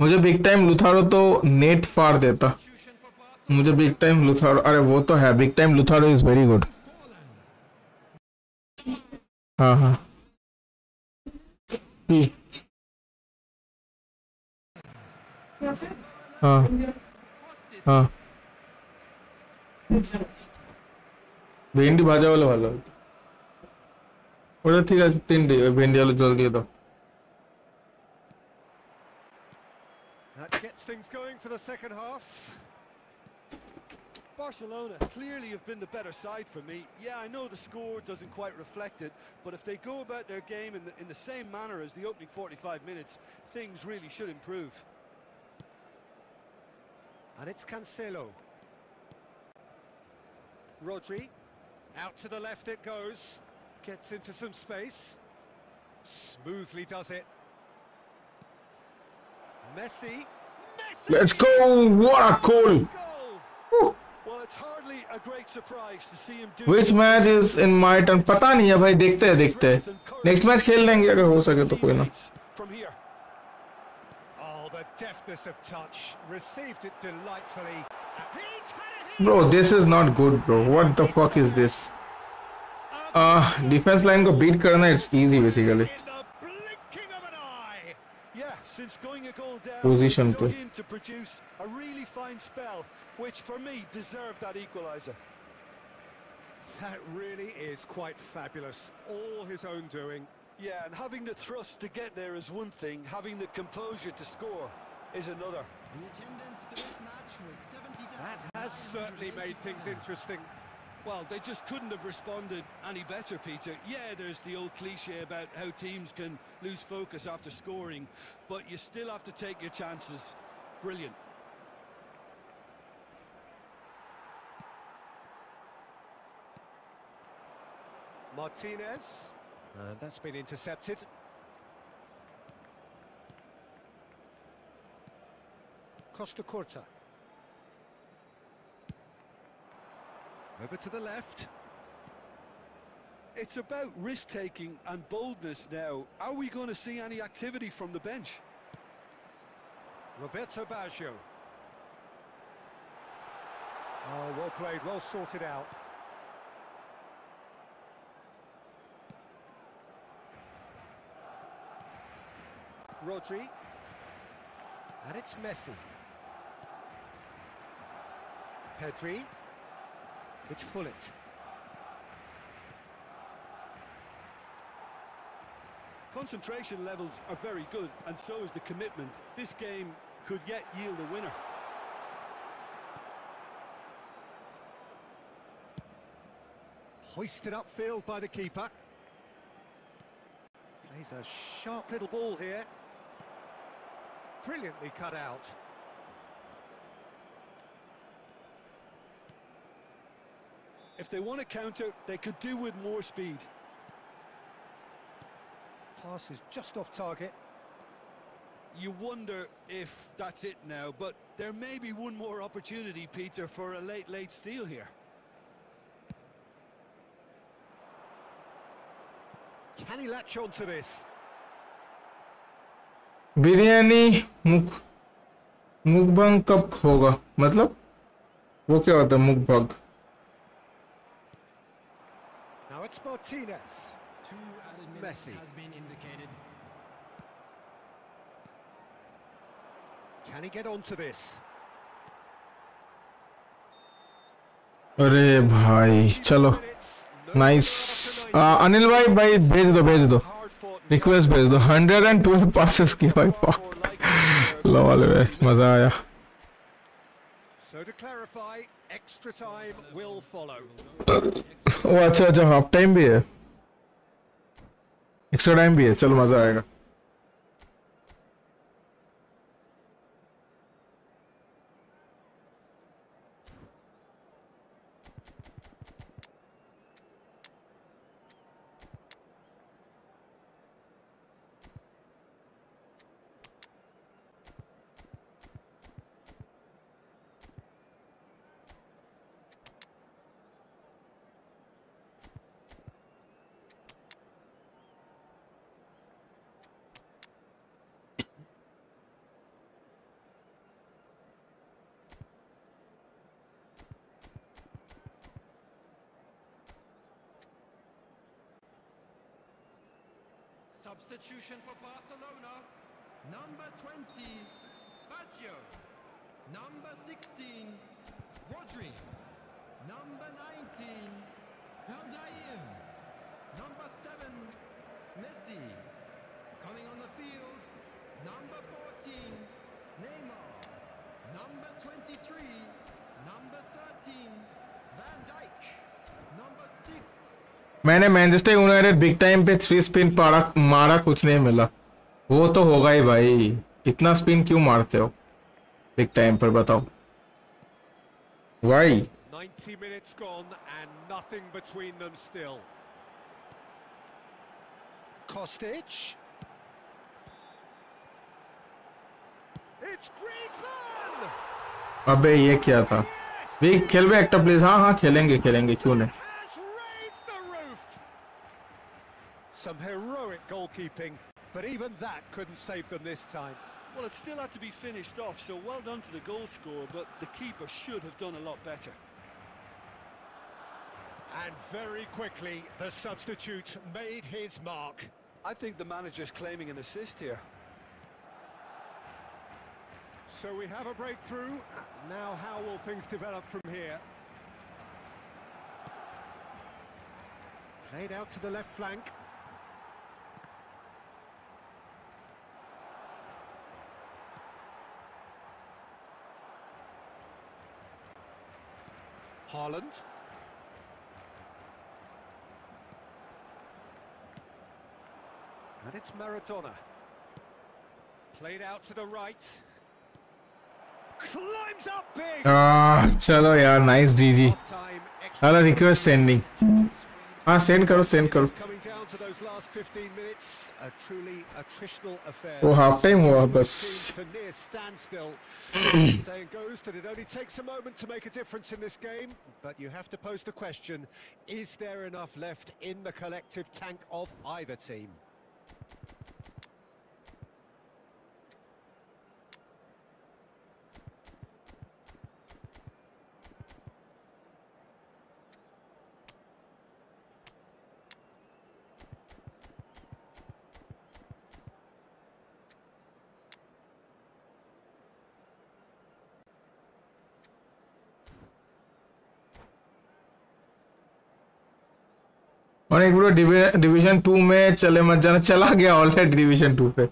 मुझे big time Lautaro तो net फाड़ देता। मुझे big time लुथारो, अरे वो तो है, big time Lautaro is very good. हाँ हाँ हाँ हाँ भेंडी भाजा वाला वाला ওটা ঠিক আছে। तीन भेंडी वाला जल दिए दो। Things going for the second half. Barcelona clearly have been the better side for me. Yeah, I know the score doesn't quite reflect it, but if they go about their game in the, in the same manner as the opening forty-five minutes, things really should improve. And it's Cancelo. Rodri, out to the left it goes, gets into some space, smoothly does it. Messi. Let's go! What a goal! Well, it's hardly a great surprise to see him do. Which match is in my turn? पता नहीं है भाई, देखते हैं देखते हैं। Next match खेल लेंगे अगर हो सके तो कोई ना। Bro, this is not good, bro. What the fuck is this? Ah, defense line को beat करना it's easy basically. Since going a goal down, position play to produce a really fine spell, which for me deserved that equalizer. That really is quite fabulous, all his own doing. Yeah, and having the thrust to get there is one thing, having the composure to score is another. The attendance for this match was seventy thousand. That has certainly made things interesting. Well, they just couldn't have responded any better, Peter. Yeah, there's the old cliche about how teams can lose focus after scoring, but you still have to take your chances. Brilliant. Martinez. And that's been intercepted. Costa Corta. Over to the left. It's about risk-taking and boldness now. Are we going to see any activity from the bench? Roberto Baggio. Oh, well played, well sorted out. Rodri. And it's Messi. Pedri. It's Hullet. Concentration levels are very good, and so is the commitment. This game could yet yield a winner. Hoisted upfield by the keeper. Plays a sharp little ball here. Brilliantly cut out. If they want to counter, they could do with more speed. Pass is just off target. You wonder if that's it now, but there may be one more opportunity, Peter, for a late, late steal here. Can he latch on to this? Biryani mukbang kab hoga? मतलब वो क्या होता है mukbang? It's Martinez. Two added minutes Messi has been indicated. Can he get onto this? अरे भाई चलो nice Anil भाई भाई भेज दो भेज दो रिक्वेस्ट भेज दो one hundred twelve पासेस की भाई फक लॉल वे मजा आया वो अच्छा अच्छा हाफ टाइम भी है एक्स्ट्रा टाइम भी है चलो मजा आएगा Substitution for Barcelona, number twenty, Baggio, number sixteen, Rodri, number nineteen, Gundogan, number seven, Messi, coming on the field, number fourteen, Neymar, number twenty-three, number thirteen, Van Dijk, number six. मैंने Manchester United big time पे three spin पारा मारा कुछ नहीं मिला वो तो होगा ही भाई इतना स्पिन क्यों मारते हो बिग टाइम पर बताओ भाई ninety minutes gone and nothing between them still Kostic It's Griezmann अबे ये क्या था वे खेल बे एक्टर प्लीज हाँ हाँ खेलेंगे खेलेंगे क्यों नहीं Some heroic goalkeeping, but even that couldn't save them this time. Well, it still had to be finished off, so well done to the goal scorer, but the keeper should have done a lot better. And very quickly, the substitute made his mark. I think the manager's claiming an assist here. So we have a breakthrough. Now, how will things develop from here? Played out to the left flank. Haaland. And it's Maradona. Played out to the right. Climbs up big. Ah, chalo yaar, nice G G. Hello, request sending. Ah, send karo, send karo. Coming down to those last fifteen minutes, a truly attritional affair. Oh, half time hua bas. Saying goes that it only takes a moment to make a difference in this game, but you have to pose the question, is there enough left in the collective tank of either team? और एक bro division to में चले मत जाना चला गया already division to पे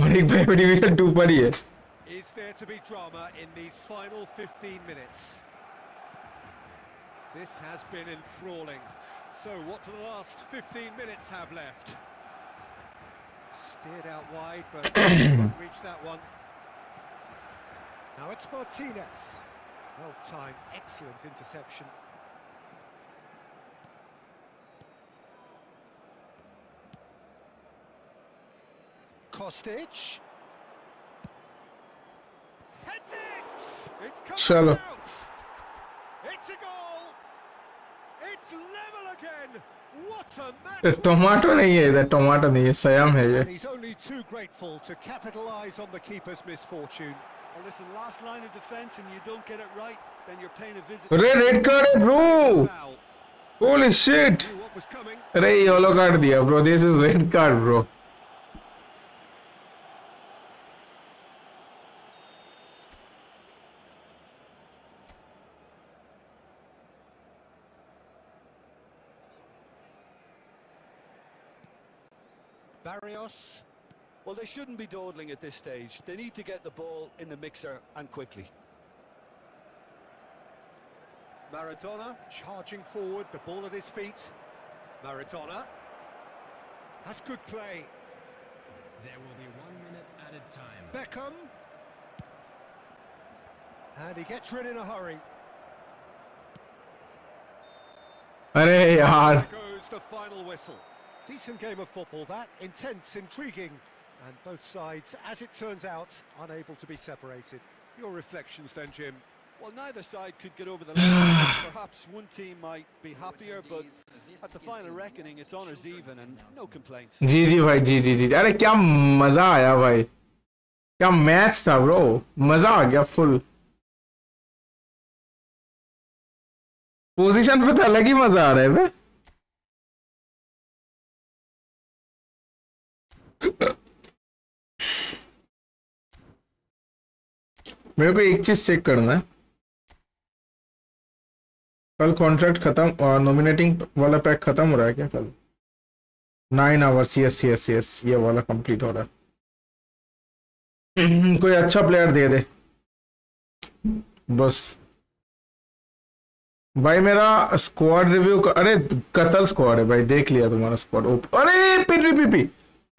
और एक भाई डिवीजन टू पर ही है is there to be drama in these final fifteen minutes this has been enthralling so what the last fifteen minutes have left stared out wide but reach that one now it's Martinez well timed excellent interception Kostic. Heads it. It's coming out. It's a goal. It's level again. What a match. The tomato नहीं है, the tomato नहीं है, Siam है ये. He's only too grateful to capitalize on the keeper's misfortune. Well, listen, last line of defense, and you don't get it right, then you're paying a visit. Red, red card, bro. Holy shit. अरे yellow card दिया, bro. This is red card, bro. Barrios. Well, they shouldn't be dawdling at this stage. They need to get the ball in the mixer, and quickly. Maradona charging forward, the ball at his feet. Maradona. That's good play. There will be one minute added time. Beckham. And he gets rid in a hurry. Arey yaar. Goes the final whistle. Decent game of football, that. Intense, intriguing, and both sides, as it turns out, unable to be separated. Your reflections then, Jim? Well, neither side could get over the line. Perhaps one team might be happier, but at the final reckoning, it's honours even and no complaints. जी जी भाई जी जी जी अरे क्या मजा आया भाई क्या match था bro मजा आ गया फुल पोजीशन पे तो अलग ही मजा आ रहा है भाई मेरे को एक चीज चेक करना है कल कॉन्ट्रैक्ट खत्म और नॉमिनेटिंग वाला पैक खत्म हो रहा है क्या कल nine hours yes yes yes ये वाला कंप्लीट हो रहा है कोई अच्छा प्लेयर दे दे बस भाई मेरा स्क्वाड रिव्यू कर... अरे कतल स्क्वाड है भाई देख लिया तुम्हारा स्क्वाड अरे पिटरी पीपी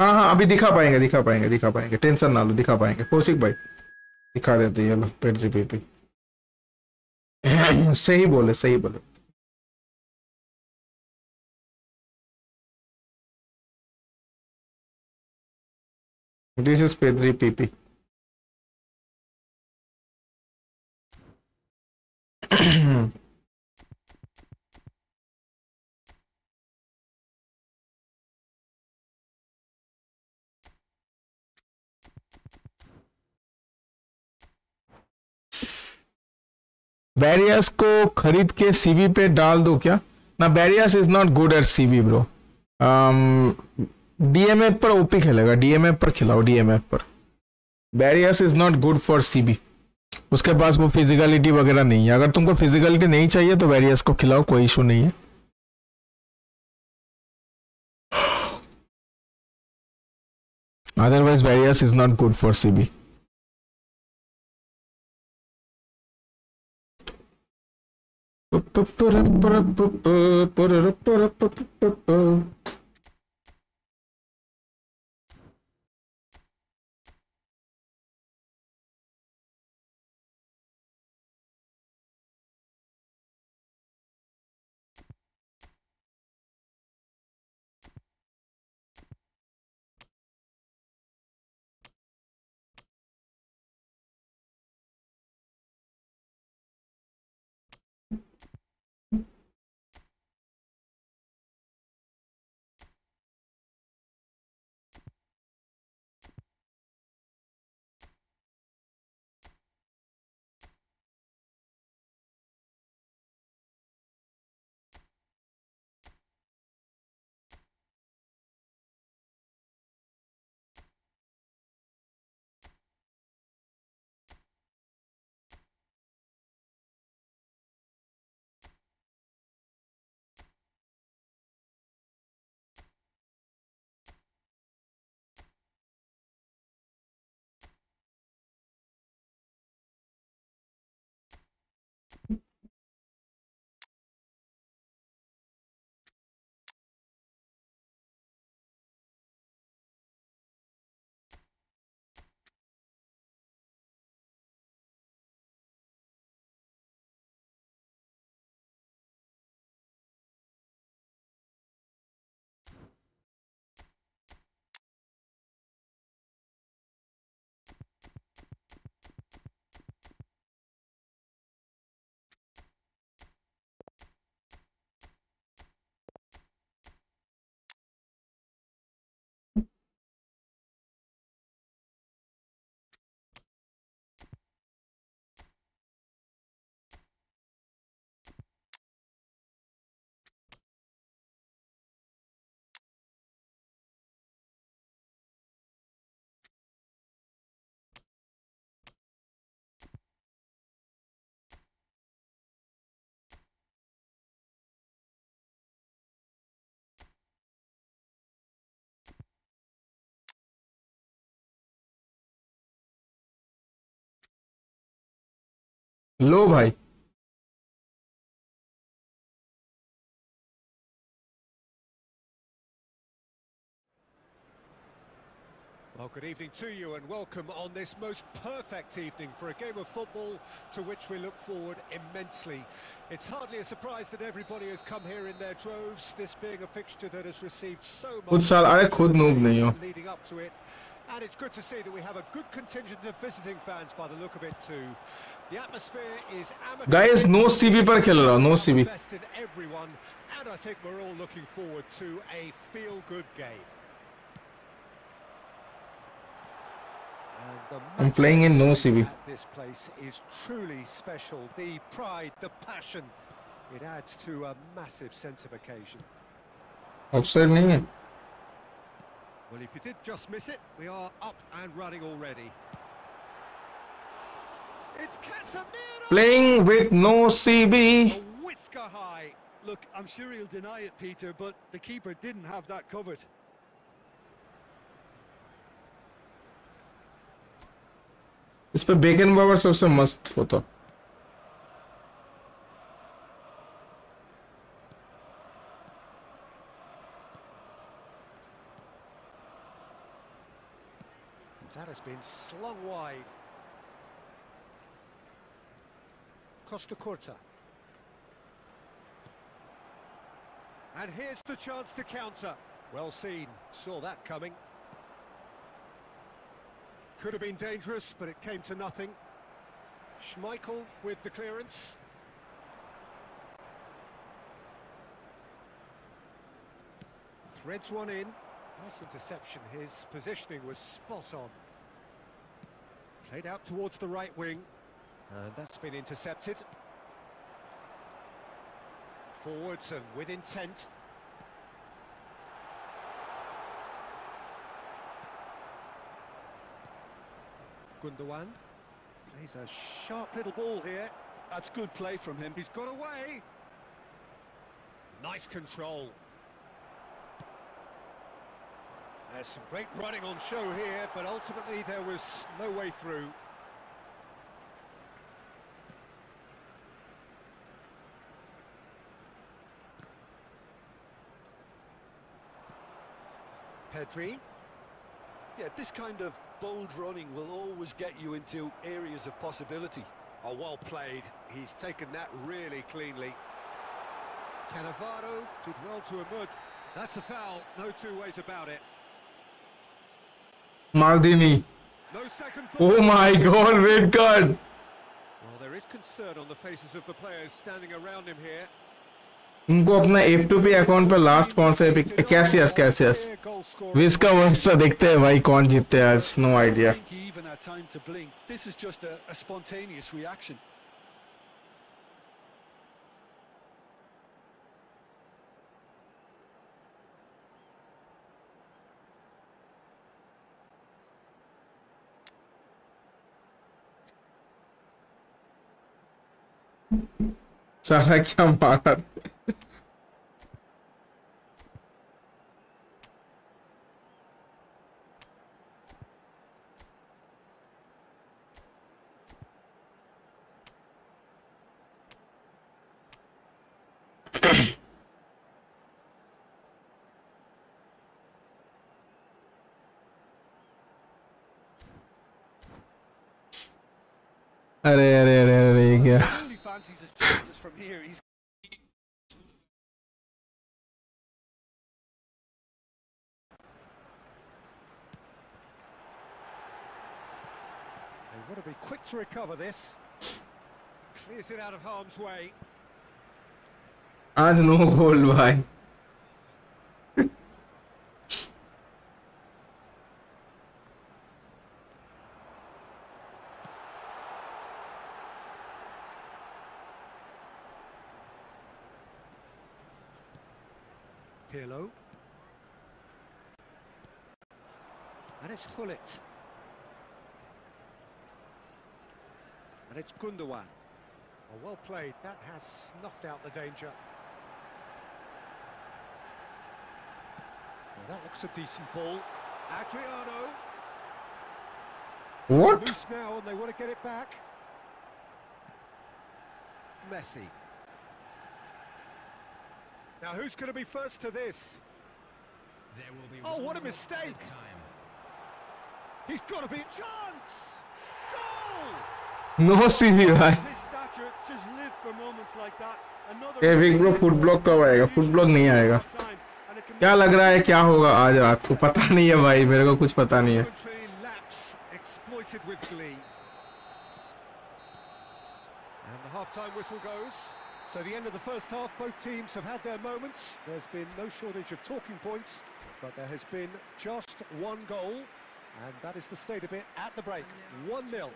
हाँ हाँ अभी दिखा पाएंगे दिखा पाएंगे दिखा पाएंगे टेंशन ना लो दिखा पाएंगे कोशिक भाई दिखा देते चलो पेड्री पेपी सही बोले सही बोले this is Pedri Pepi Barrios को खरीद के सीवी पे डाल दो क्या ना Barrios is not good at CV bro DMF पर ओपी खेलेगा डीएमएफ पर खिलाओ डीएमएफ पर Barrios is not good for CB उसके पास वो फिजिकलिटी वगैरह नहीं है अगर तुमको फिजिकलिटी नहीं चाहिए तो Barrios को खिलाओ कोई इशू नहीं है otherwise Barrios is not good for CB लो भाई Well, good evening to you and welcome on this most perfect evening for a game of football to which we look forward immensely. It's hardly a surprise that everybody has come here in their droves, this being a fixture that has received so much leading up to it. And it's good to see that we have a good contingent of visiting fans by the look of it too. The atmosphere is amateur. Guys, no C B par khel raha, no C B. Best in everyone, and I think we're all looking forward to a feel-good game. I'm playing in no C B. This place is truly special. The pride, the passion, it adds to a massive sense of occasion. Offside nahi hai. Well, if you did just miss it, we are up and running already. It's Casemiro playing with no C B. A whisker high. Look, I'm sure he'll deny it, Peter, but the keeper didn't have that covered. इस पे bacon बावर सबसे मस्त होता That has been slung wide. Costa Corta. And here's the chance to counter. Well seen. Saw that coming. Could have been dangerous, but it came to nothing. Schmeichel with the clearance. Threads one in. Nice interception. His positioning was spot on. Played out towards the right wing. And that's been intercepted. Forwards and with intent. Gundogan plays a sharp little ball here. That's good play from him. He's got away. Nice control. There's some great running on show here, but ultimately there was no way through. Pedri. Yeah, this kind of bold running will always get you into areas of possibility. Oh, well played. He's taken that really cleanly. Cannavaro did well to emerge. That's a foul. No two ways about it. Maldini. No second thought. Oh my God, red card. Well, there is concern on the faces of the players standing around him here. उनको अपना F two P account पर last कौन सा epic Cassius Cassius विस का वर्सा देखते हैं भाई कौन जीतते हैं आज नो आइडिया साला क्या मारा अरे अरे अरे अरे क्या आज नो गोल भाई Pirlo. And it's Hullet. And it's Gundogan. Oh, well played. That has snuffed out the danger. Well, that looks a decent ball. Adriano. What? It's loose now, and they want to get it back. Messi. Now who's going to be first to this? There will be oh, what a mistake! Time. He's got to be a chance! Goal! No C V I. Big bro, foot block कब आएगा? Foot block नहीं आएगा. क्या लग रहा है क्या होगा आज रात को? पता नहीं है भाई, मेरे को कुछ पता नहीं है. Half-time whistle goes. So the end of the first half, both teams have had their moments. There's been no shortage of talking points, but there has been just one goal, and that is the state of it at the break. one nil.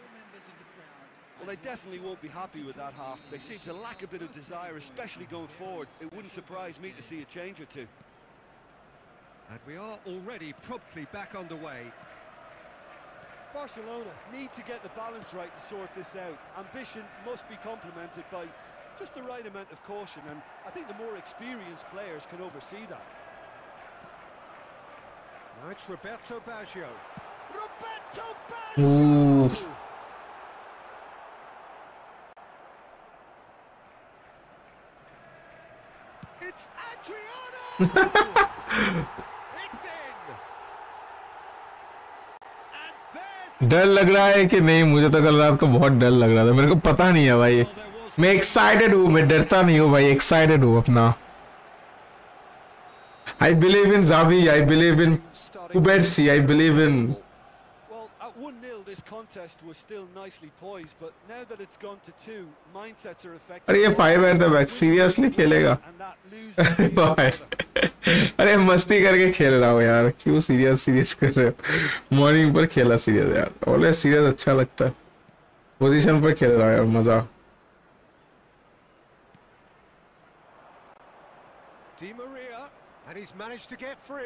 Well, they definitely won't be happy with that half. They seem to lack a bit of desire, especially going forward. It wouldn't surprise me to see a change or two. And we are already promptly back underway. Barcelona need to get the balance right to sort this out. Ambition must be complemented by just the right amount of caution, and I think the more experienced players can oversee that. Now it's Roberto Baggio. Roberto Baggio! Ooh. It's Adriano! It's in! डर लग रहा है कि नहीं? मुझे तो कल रात को बहुत डर लग रहा था, मेरे को पता नहीं है भाई. मैं एक्साइटेड हूँ, मैं डरता नहीं हूँ भाई, एक्साइटेड हूँ अपना. I believe in Xavi, I believe in Cubarsi, I believe in. अरे ये five at the back seriously खेलेगा? अरे भाई, अरे मस्ती करके खेल रहा हो यार, क्यों सीरियस सीरियस कर रहे हो? मॉर्निंग पर खेला सीरियस यार, और सीरियस अच्छा लगता है. पोजीशन पर खेल रहा है यार, मजा. Di Maria and he has managed to get free.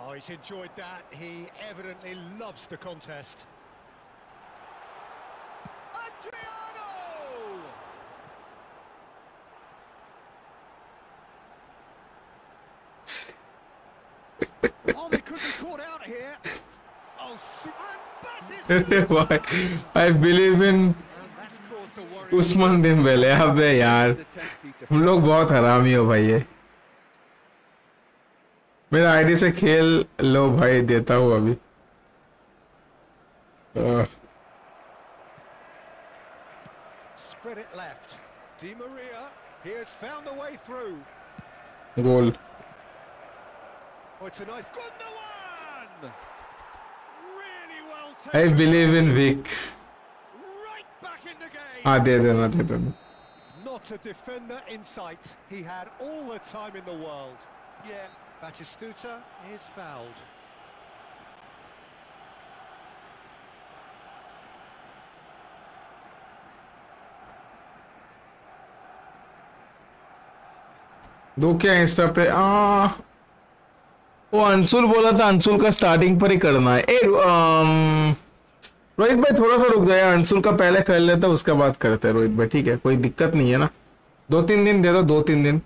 Oh, he's enjoyed that. He evidently loves the contest. Adriano! Oh, they could be caught out here. Oh, why? I believe in Usman Dembele. Abbe, yaar, hum log bahut harami ho bhai ye. मेरा ID से खेल लो भाई, देता हूँ अभी. Goal. I believe in Vic. हाँ दे देना, दे देना. Batistuta is fouled. दो क्या इंस्टा पे आ, वो अंशुल बोला था अंशुल का स्टार्टिंग पर ही करना है. ए रोहित भाई थोड़ा सा रुक जाए, अंशुल का पहले कर लेता उसके बाद करते हैं रोहित भाई, ठीक है? कोई दिक्कत नहीं है ना, दो तीन दिन दे दो, दो तीन दिन.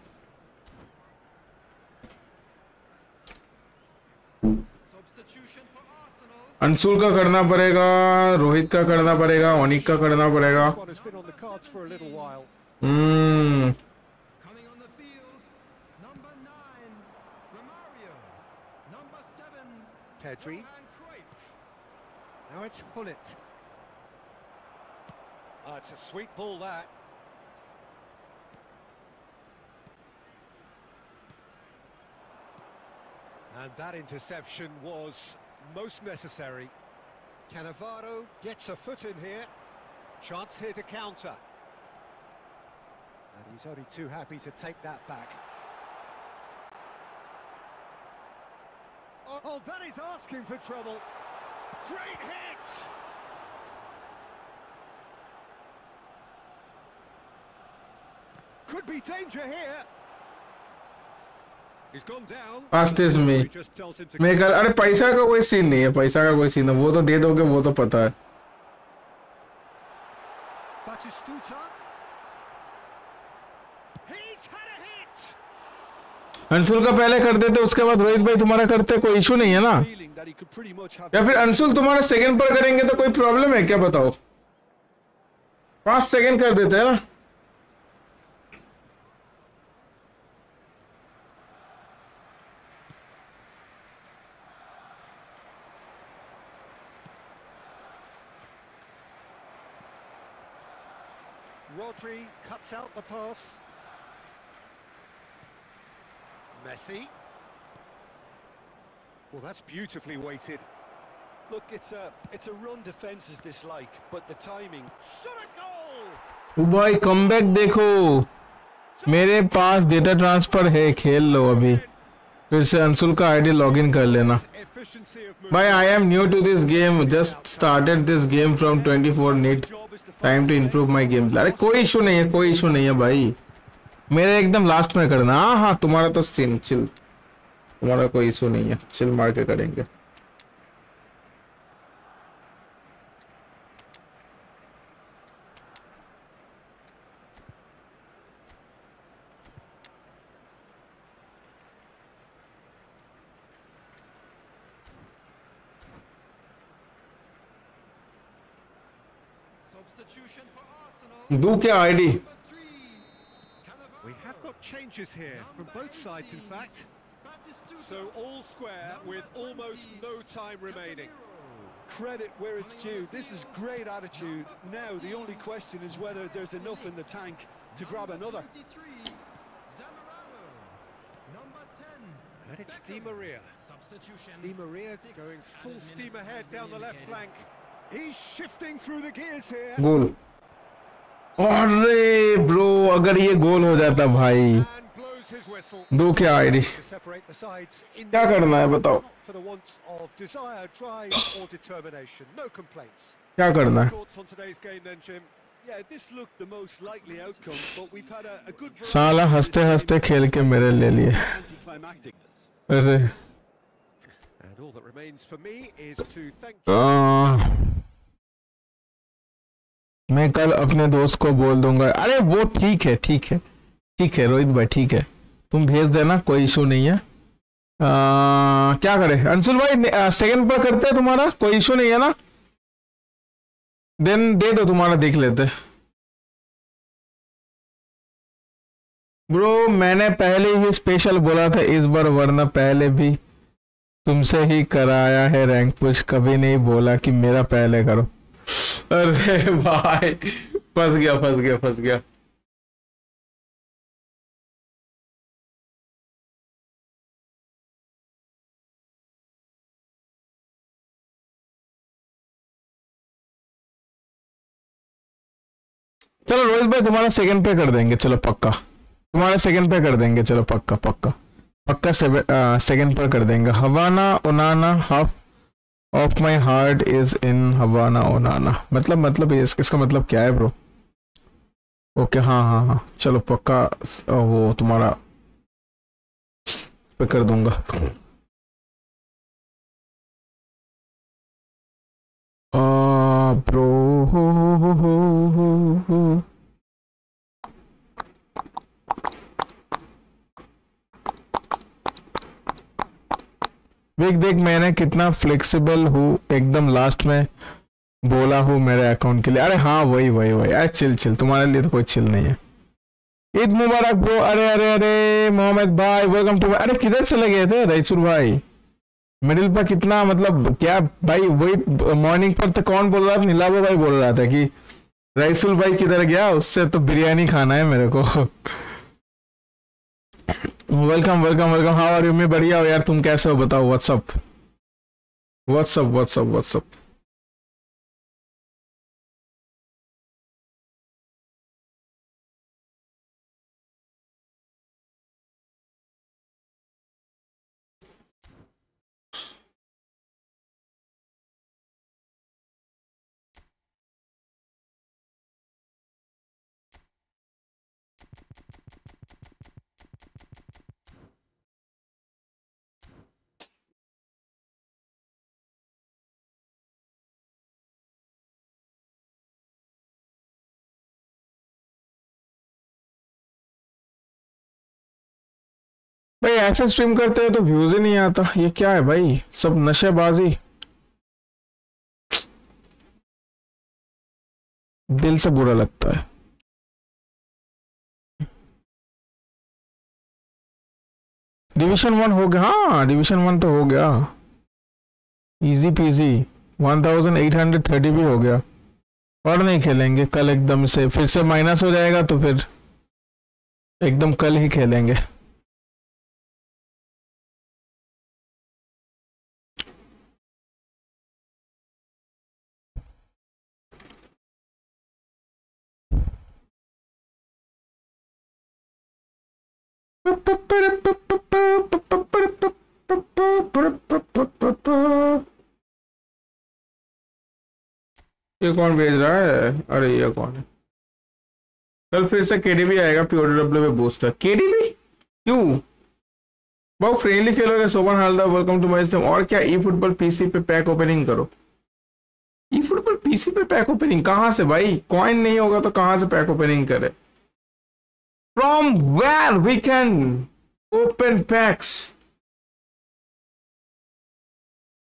अंशुल का करना पड़ेगा, रोहित का करना पड़ेगा, ओनिक का करना पड़ेगा. Hmm Pedri. Now it's Hullet. Oh, it's a sweet ball that. And that interception was most necessary. Cannavaro gets a foot in here. Chance here to counter. And he's only too happy to take that back. Oh, oh that is asking for trouble. Great hit! Could be danger here. Fastest में मैं कल. अरे पैसा का कोई scene नहीं है, पैसा का कोई सीन है, वो तो दे दोगे, वो तो पता है. अंशुल का पहले कर देते उसके बाद रोहित भाई तुम्हारा करते, कोई इशू नहीं है ना? या फिर अंशुल तुम्हारा सेकंड पर करेंगे तो कोई प्रॉब्लम है क्या? बताओ. पांच सेकंड कर देते हैं ना। Rodri cuts out the pass. Messi. Well, that's beautifully weighted. Look, it's a it's a run defense is dislike, but the timing. Shot a goal. Oh boy, come back देखो. मेरे पास डेटा ट्रांसफर है, खेल लो अभी. फिर से अंशुल का ID login कर लेना. Bye, I am new to this game. Just started this game from twenty-four nit. Time to improve my game. अरे कोई इशू नहीं है, कोई इशू नहीं है भाई. मेरे एकदम लास्ट में करना. हाँ हाँ, तुम्हारा तो सीन चिल. तुम्हारा कोई इशू नहीं है, चिल मार के करेंगे. Do क्या ID? We have got changes here from both sides, in fact. So all square with almost no time remaining. Credit where it's due. This is great attitude. Now the only question is whether there's enough in the tank to grab another. And it's De Maria. Substitution. De Maria going full steam ahead down the left flank. He's shifting through the gears here. Goal. अरे bro अगर ये गोल हो जाता भाई, दो क्या ID, क्या करना है बताओ, क्या करना है? साला हंसते हंसते खेल के मेरे ले लिए. अरे मैं कल अपने दोस्त को बोल दूंगा. अरे वो ठीक है ठीक है ठीक है रोहित भाई, ठीक है तुम भेज देना, कोई इशू नहीं है. आ, क्या करें अंशुल भाई, सेकंड पर करते हैं तुम्हारा, कोई इशू नहीं है ना. देन दे दो तुम्हारा, देख लेते. ब्रो मैंने पहले ही स्पेशल बोला था इस बार, वरना पहले भी तुमसे ही कराया है रैंक पुश, कभी नहीं बोला कि मेरा पहले करो. अरे भाई फंस गया फंस गया फंस गया. चलो रोहित भाई तुम्हारा सेकंड पे कर देंगे, चलो पक्का तुम्हारा सेकंड पे कर देंगे, चलो पक्का पक्का पक्का सेकंड पर कर देंगे. Havana उनाना half Of my heart is in Havana Onana. मतलब मतलब इस, इसका मतलब क्या है ब्रो? ओके हाँ हाँ हाँ चलो पक्का वो तुम्हारा पे कर दूंगा. आ, ब्रो हो हो हो हो हो देख देख मैंने कितना फ्लेक्सिबल हूँ, एकदम लास्ट में बोला हूँ मेरे अकाउंट के लिए. अरे हाँ वही वही वही. अरे चिल चिल तुम्हारे लिए तो कोई चिल नहीं है. ईद मुबारक ब्रो. अरे अरे अरे मोहम्मद भाई वेलकम टू. अरे किधर चले गए थे रईसुर भाई? मिडिल पर कितना मतलब क्या भाई, वही मॉर्निंग पर तो कौन बोल रहा था, नीलाबो भाई बोल रहा था कि रईसुल भाई किधर गया, उससे तो बिरयानी खाना है मेरे को. Welcome welcome welcome. How are you? मैं बढ़िया हो यार, तुम कैसे हो बताओ? व्हाट्सअप व्हाट्सअप व्हाट्सअप व्हाट्सअप भाई ऐसे स्ट्रीम करते हैं तो व्यूज ही नहीं आता, ये क्या है भाई सब नशेबाजी. दिल से बुरा लगता है। डिवीजन वन हो गया, हाँ डिवीजन वन तो हो गया, इजी पीजी। अठारह सौ तीस भी हो गया और नहीं खेलेंगे कल, एकदम से फिर से माइनस हो जाएगा तो फिर एकदम कल ही खेलेंगे। ये कौन भेज रहा है? अरे ये कौन है? कल फिर से केडीबी आएगा पीओडब्ल्यू में बूस्टर। केडीबी क्यों? बहुत फ्रेंडली खेलोगे। Soban Halda welcome to my stream. और क्या ई फुटबॉल पीसी पे पैक ओपनिंग करो? ई फुटबॉल पीसी पे पैक ओपनिंग कहाँ से भाई? कॉइन नहीं होगा तो कहाँ से पैक ओपनिंग करे? From where we can open packs?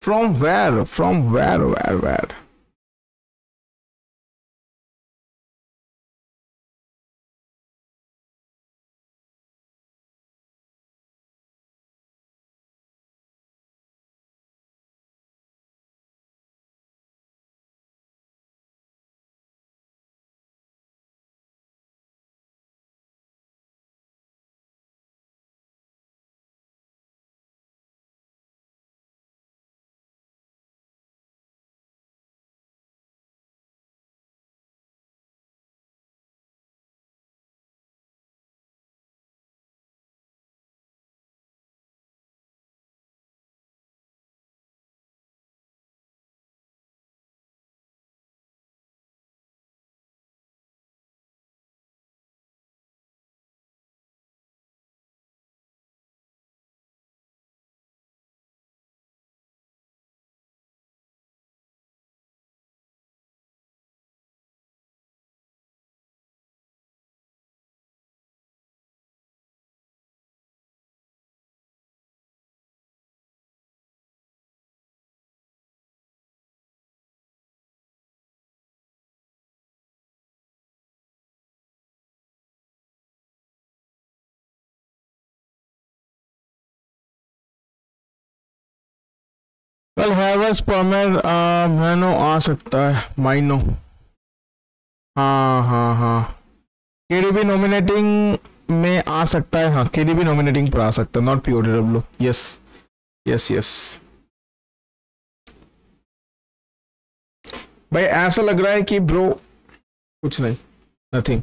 From where? From where? Where? Where? कल हैवर्स परमेर मैनो आ सकता है माइनो। हाँ हाँ हाँ केडीबी नॉमिनेटिंग में आ सकता है। हाँ केडीबी नॉमिनेटिंग पर आ सकता है, not POW. Yes yes yes भाई ऐसा लग रहा है कि ब्रो कुछ नहीं, नथिंग।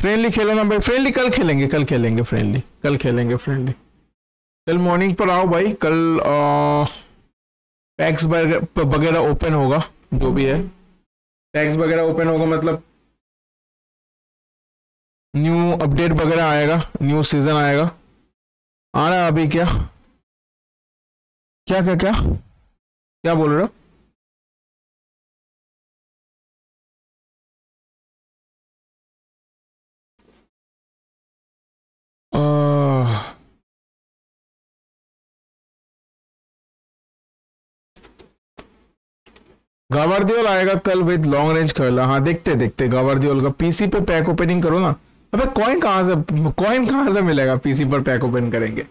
फ्रेंडली खेलो ना भाई, फ्रेंडली कल खेलेंगे, कल खेलेंगे फ्रेंडली, कल खेलेंगे फ्रेंडली। कल मॉर्निंग पर आओ भाई, कल आ, टैक्स वगैरह ओपन होगा, जो भी है टैक्स वगैरह ओपन होगा, मतलब न्यू अपडेट वगैरह आएगा, न्यू सीजन आएगा। आ रहा अभी क्या क्या क्या क्या क्या बोल रहे हो? गावार्डियोल आएगा कल विद लॉन्ग रेंज करला। हाँ देखते देखते गावार्डियोल का पीसी पे पैक ओपनिंग करो ना। अबे कॉइन कहाँ से, कॉइन कहाँ से मिलेगा? पीसी पर पैक ओपन करेंगे।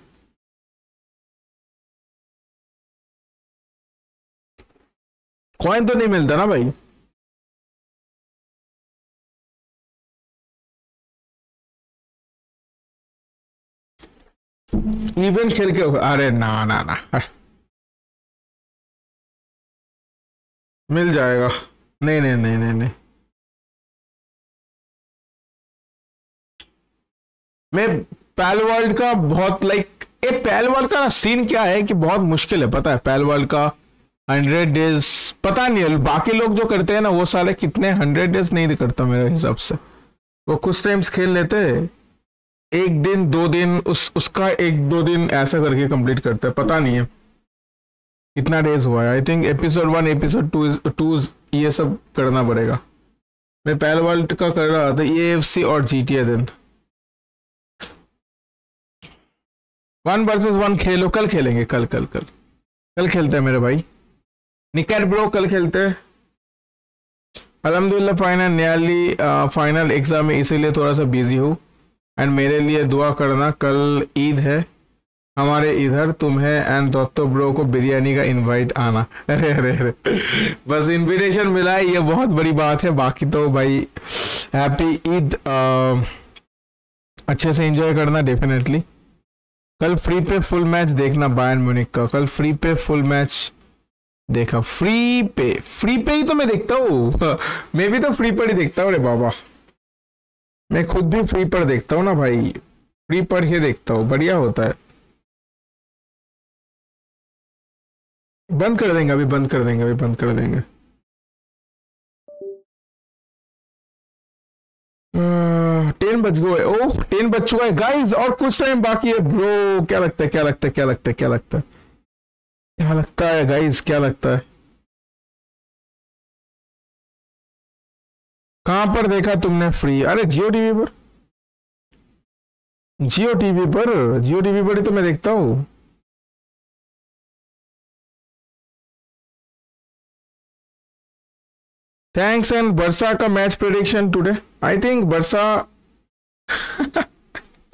कॉइन तो नहीं मिलता ना भाई। इवेंट खेल के, अरे ना ना ना मिल जाएगा। नहीं नहीं नहीं नहीं नहीं मैं पैल वर्ल्ड का बहुत लाइक ये पैल वर्ल्ड का सीन क्या है कि बहुत मुश्किल है, पता है? पैल वर्ल्ड का हंड्रेड डेज पता नहीं है, बाकी लोग जो करते हैं ना वो सारे कितने हंड्रेड डेज नहीं करता मेरे हिसाब से। वो कुछ टाइम्स खेल लेते हैं, एक दिन दो दिन उस उसका एक दो दिन ऐसा करके कंप्लीट करता है। पता नहीं है कितना डेज हुआ है। I think episode one episode two two ये सब करना पड़ेगा। मैं पैल वर्ल्ड का कर रहा था ए एफ सी और जी टी ए। दिन वन वर्सेस वन खेलो, कल खेलेंगे, कल कल कल कल खेलते हैं मेरे भाई निकर ब्रो, कल खेलते हैं। अलहमदुल्ला फाइनल नियरली फाइनल एग्ज़ाम में इसीलिए थोड़ा सा बिजी हूँ। एंड मेरे लिए दुआ करना, कल ईद है हमारे इधर, तुम्हें एंड दोस्तों ब्रो को बिरयानी का इनवाइट आना। अरे अरे अरे बस इनविटेशन मिला है, ये बहुत बड़ी बात है। बाकी तो भाई हैप्पी ईद, अच्छे से एंजॉय करना डेफिनेटली। कल फ्री पे फुल मैच देखना बायर्न म्यूनिक का, कल फ्री पे फुल मैच देखा। फ्री पे फ्री पे ही तो मैं देखता हूँ, मैं भी तो फ्री पर ही देखता हूँ। अरे बाबा मैं खुद भी फ्री पर देखता हूँ ना भाई, फ्री पर ही देखता हूँ, बढ़िया होता है। बंद कर देंगे अभी, बंद कर देंगे अभी, बंद कर देंगे। टेन बज गए, ओह टेन बज चुका है गाइस, और कुछ टाइम बाकी है ब्रो। क्या लगता है क्या लगता है क्या लगता है क्या लगता है क्या लगता है गाइस, क्या लगता है कहाँ पर देखा तुमने फ्री? अरे जियो टीवी पर, जियो टीवी पर जियो टीवी पर ही तो मैं देखता हूँ। थैंक्स। एंड बरसा का match prediction today, I think Barca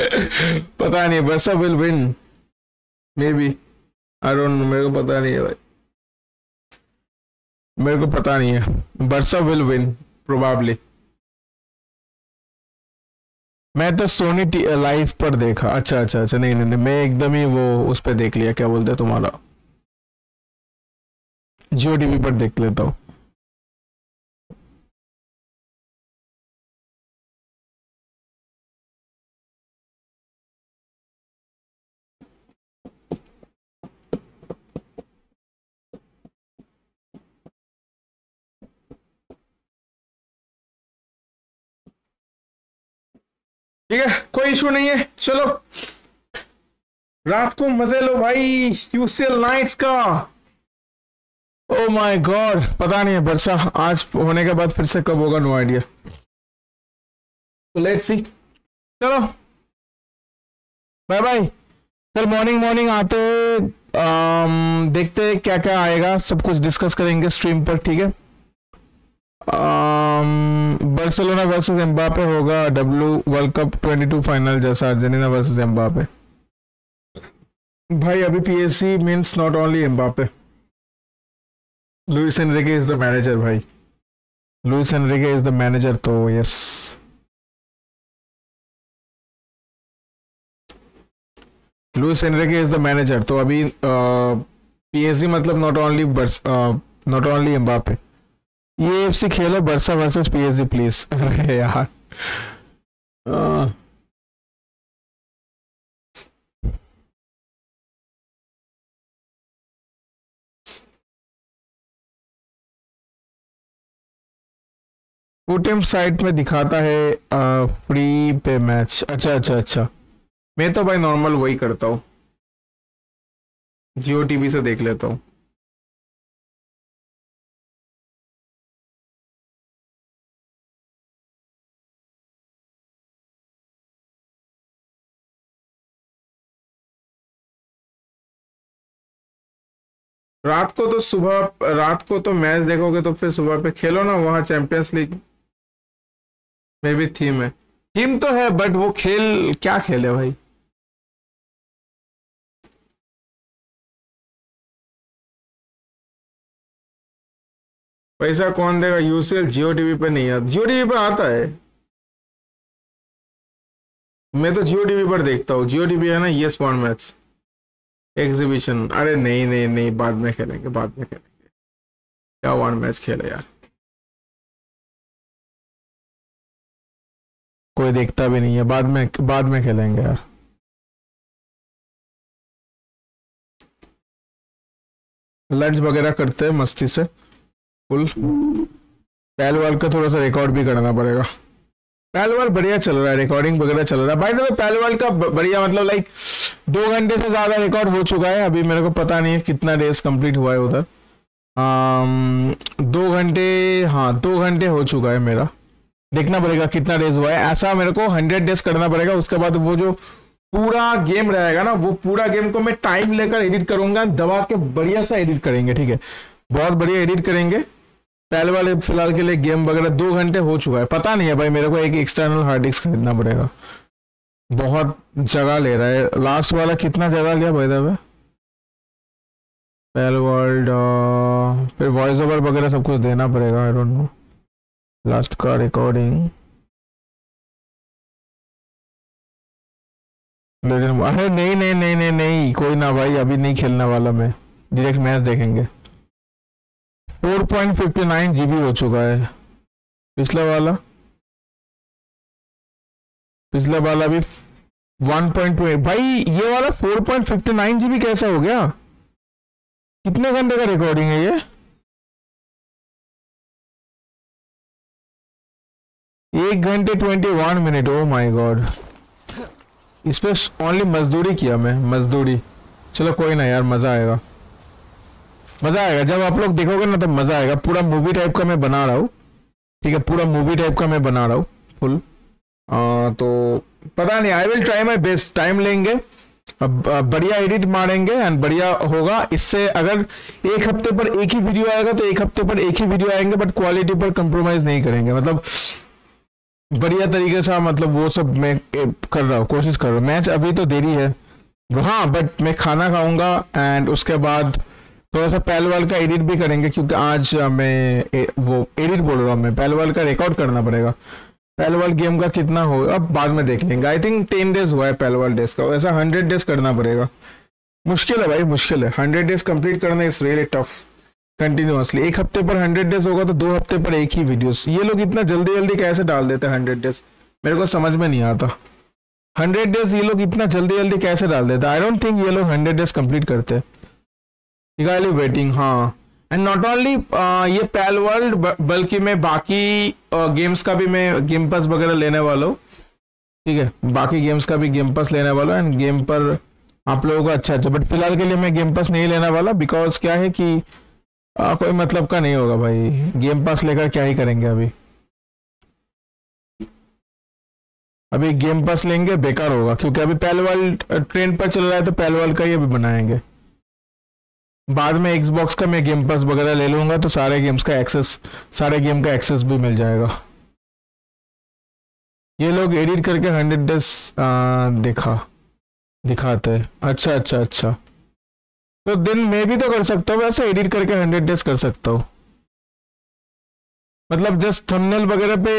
पता नहीं, Barca will win maybe, I don't know, मेरे को पता नहीं है भाई, मेरे को पता नहीं है। बरसा विल विन प्रोबेबली। मैं तो सोनी लाइव पर देखा। अच्छा अच्छा अच्छा नहीं नहीं, नहीं मैं एकदम ही वो उस पर देख लिया, क्या बोलते तुम्हारा, जियो टीवी पर देख लेता हूँ। ठीक है, कोई इशू नहीं है। चलो रात को मजे लो भाई यूसीएल नाइट्स का। ओ माय गॉड, पता नहीं है बरसा आज होने के बाद फिर से कब होगा, नो आइडिया, लेट्स सी। चलो बाय बाय, कल मॉर्निंग मॉर्निंग आते आम, देखते हैं क्या क्या आएगा, सब कुछ डिस्कस करेंगे स्ट्रीम पर। ठीक है, बार्सिलोना वर्सेस एम्बापे होगा डब्ल्यू वर्ल्ड कप बाईस फाइनल जैसा, अर्जेंटीना वर्सेस एम्बापे। भाई अभी PSG means not only Mbappe, Luis Enrique is the manager भाई, Luis Enrique is the manager. तो yes Luis Enrique is the manager, तो अभी PSG मतलब not only not only Mbappe. ये F C खेलो Barca versus PSG please. अरे यार आ, फुटेम site में दिखाता है आ, फ्री पे मैच। अच्छा अच्छा अच्छा मैं तो भाई नॉर्मल वही करता हूँ, जियो टीवी से देख लेता हूँ। रात को तो सुबह रात को तो मैच देखोगे तो फिर सुबह पे खेलो ना, वहाँ चैंपियंस लीग में भी थीम है। थीम तो है बट वो खेल क्या खेल है भाई। पैसा कौन देगा? यूसीएल जियो टीवी पे नहीं आता, जियो टीवी पे आता है, मैं तो जियो टीवी पर देखता हूँ। जियो टीवी है ना ये स्पॉन मैच एग्जीबिशन। अरे नहीं नहीं नहीं बाद में खेलेंगे, बाद में खेलेंगे, क्या वन मैच खेले यार, कोई देखता भी नहीं है, बाद में बाद में खेलेंगे यार। लंच वगैरह करते हैं मस्ती से फुल। पहलवाल का थोड़ा सा रिकॉर्ड भी करना पड़ेगा, पहलवाल बढ़िया चल रहा है, रिकॉर्डिंग वगैरह चल रहा है भाई। तो पहलवाल का बढ़िया मतलब लाइक दो घंटे से ज़्यादा रिकॉर्ड हो चुका है, अभी मेरे को पता नहीं है कितना डेज कंप्लीट हुआ है उधर। दो घंटे हाँ दो घंटे हो चुका है मेरा, देखना पड़ेगा कितना डेज हुआ है। ऐसा मेरे को हंड्रेड डेज करना पड़ेगा, उसके बाद वो जो पूरा गेम रहेगा ना, वो पूरा गेम को मैं टाइम लेकर एडिट करूंगा, दबा के बढ़िया सा एडिट करेंगे, ठीक है, बहुत बढ़िया एडिट करेंगे। पहले वाले फिलहाल के लिए गेम वगैरह दो घंटे हो चुका है, पता नहीं है भाई, मेरे को एक एक्सटर्नल हार्ड डिस्क खरीदना पड़ेगा, बहुत जगह ले रहा है। लास्ट वाला कितना जगह लिया भाई दबे, पहले वर्ल्ड, फिर वॉइस ओवर वगैरह सब कुछ देना पड़ेगा, आई डोंट नो। लास्ट का रिकॉर्डिंग लेकिन अरे नहीं नहीं नहीं नहीं नहीं कोई ना भाई, अभी नहीं खेलने वाला मैं, डायरेक्ट मैच देखेंगे। Four point fifty nine GB हो चुका है, पिछला वाला पिछला वाला भी वन पॉइंट टू एट, भाई ये वाला four point fifty nine GB कैसा हो गया? कितने घंटे का रिकॉर्डिंग है ये? एक घंटे twenty one minute. Oh my god, इस पे ओनली मजदूरी किया मैं, मजदूरी। चलो कोई ना यार, मजा आएगा, मजा आएगा जब आप लोग देखोगे ना, तब मजा आएगा। पूरा मूवी टाइप का मैं बना रहा हूँ, ठीक है, पूरा मूवी टाइप का मैं बना रहा हूँ फुल। आ, तो पता नहीं, I will try my best, time लेंगे, बढ़िया एडिट मारेंगे एंड बढ़िया होगा। इससे अगर एक हफ्ते पर एक ही वीडियो आएगा तो एक हफ्ते पर एक ही वीडियो आएंगे, बट क्वालिटी पर कंप्रोमाइज नहीं करेंगे, मतलब बढ़िया तरीके से, मतलब वो सब मैं कर रहा हूँ, कोशिश कर रहा हूँ। मैच अभी तो देरी है हाँ, बट मैं खाना खाऊंगा एंड उसके बाद थोड़ा सा पहलवाल का एडिट भी करेंगे, क्योंकि आज मैं ए, वो एडिट बोल रहा हूँ मैं, पहलवाल का रिकॉर्ड करना पड़ेगा। पहलवाल गेम का कितना हो, अब बाद में देख लेंगे। आई थिंक टेन डेज हुआ है पहलवाल डेज का, ऐसा हंड्रेड डेज करना पड़ेगा, मुश्किल है भाई, मुश्किल है। हंड्रेड डेज कंप्लीट करना इज रियली टफ कंटिन्यूअसली। एक हफ्ते पर हंड्रेड डेज होगा तो दो हफ्ते पर एक ही वीडियोस। ये लोग इतना जल्दी जल्दी कैसे डाल देते हैं हंड्रेड डेज, मेरे को समझ में नहीं आता। हंड्रेड डेज ये लोग इतना जल्दी जल्दी कैसे डाल देते हैं, आई डोंट थिंक ये लोग हंड्रेड डेज कंप्लीट करते हैं। वेटिंग हाँ, एंड नॉट ओनली ये पैल वर्ल्ड, बल्कि मैं बाकी गेम्स का भी मैं गेम पास वगैरह लेने वाला हूँ, ठीक है, बाकी गेम्स का भी गेम पास लेने वाला हूँ एंड गेम पर आप लोगों का अच्छा अच्छा बट फिलहाल के लिए मैं गेम पास नहीं लेने वाला, बिकॉज क्या है कि आ, कोई मतलब का नहीं होगा भाई, गेम पास लेकर क्या ही करेंगे। अभी अभी गेम पास लेंगे बेकार होगा, क्योंकि अभी पैल वर्ल्ड ट्रेंड पर चल रहा है, तो पैल वर्ल्ड का ही अभी बनाएंगे, बाद में एक्सबॉक्स का मैं गेम पास वगैरह ले लूंगा, तो सारे गेम्स का एक्सेस, सारे गेम का एक्सेस भी मिल जाएगा। ये लोग एडिट करके हंड्रेड डेज दिखा दिखाते हैं, अच्छा अच्छा अच्छा तो दिन में भी तो कर सकता हूँ, वैसे एडिट करके हंड्रेड डेज कर सकता हूँ, मतलब जस्ट थंबनेल वगैरह पे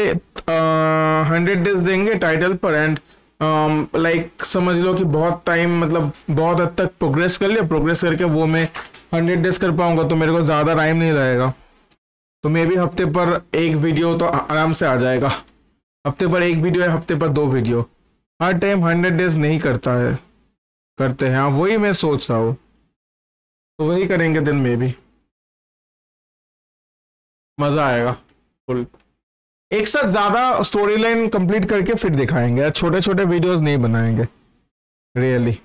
हंड्रेड डेज देंगे टाइटल पर, एंड लाइक um, like, समझ लो कि बहुत टाइम, मतलब बहुत हद तक प्रोग्रेस कर लिया, प्रोग्रेस करके वो मैं हंड्रेड डेज कर पाऊंगा, तो मेरे को ज़्यादा टाइम नहीं रहेगा, तो मे भी हफ्ते पर एक वीडियो तो आराम से आ जाएगा, हफ्ते पर एक वीडियो या हफ्ते पर दो वीडियो। हर टाइम हंड्रेड डेज नहीं करता है, करते हैं हाँ, वही मैं सोच रहा हूँ, तो वही करेंगे दिन में भी, मज़ा आएगा फुल। एक साथ ज्यादा स्टोरी लाइन कंप्लीट करके फिर दिखाएंगे, छोटे छोटे वीडियोस नहीं बनाएंगे रियली,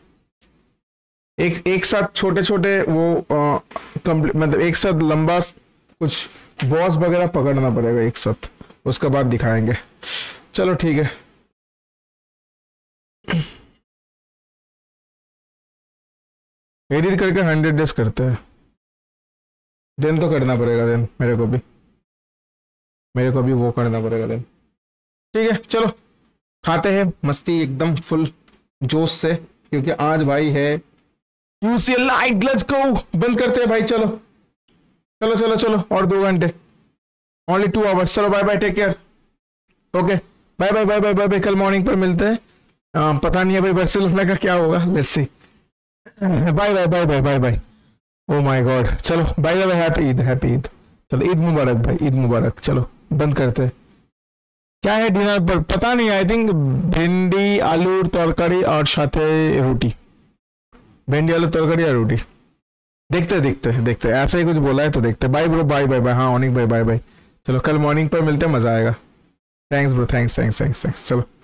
एक एक साथ छोटे छोटे वो आ, मतलब एक साथ लंबा कुछ बॉस वगैरह पकड़ना पड़ेगा एक साथ, उसके बाद दिखाएंगे। चलो ठीक है, एडिट करके हंड्रेड डेज करते हैं, दिन तो करना पड़ेगा, दिन मेरे को भी मेरे को भी वो करना पड़ेगा दिन, ठीक है। चलो खाते हैं मस्ती एकदम फुल जोश से, क्योंकि आज भाई है यूसीएल लाइट, लेट्स गो, बंद करते हैं भाई, चलो चलो चलो चलो, और दो घंटे, ओनली टू आवर्स। चलो bye bye, take care, okay bye bye bye bye bye bye, कल मॉर्निंग पर मिलते हैं। आ, पता नहीं है भाई बार्सिलोना का क्या होगा, let's see, bye bye bye bye bye bye, oh my god. चलो bye bye, happy Eid, happy Eid, चलो ईद मुबारक भाई, ईद मुबारक। चलो बंद करते हैं। क्या है डिनर पर, पता नहीं, आई थिंक भिंडी आलू तरकारी और साथे रोटी, भिंडी आलू तरकारी और रोटी, देखते देखते देखते ऐसा ही कुछ बोला है तो देखते। Bye bro, bye bye bye, हाँ ओनिक भाई बाय बाय, चलो कल मॉर्निंग पर मिलते हैं, मजा आएगा। Thanks bro, thanks thanks thanks thanks, चलो।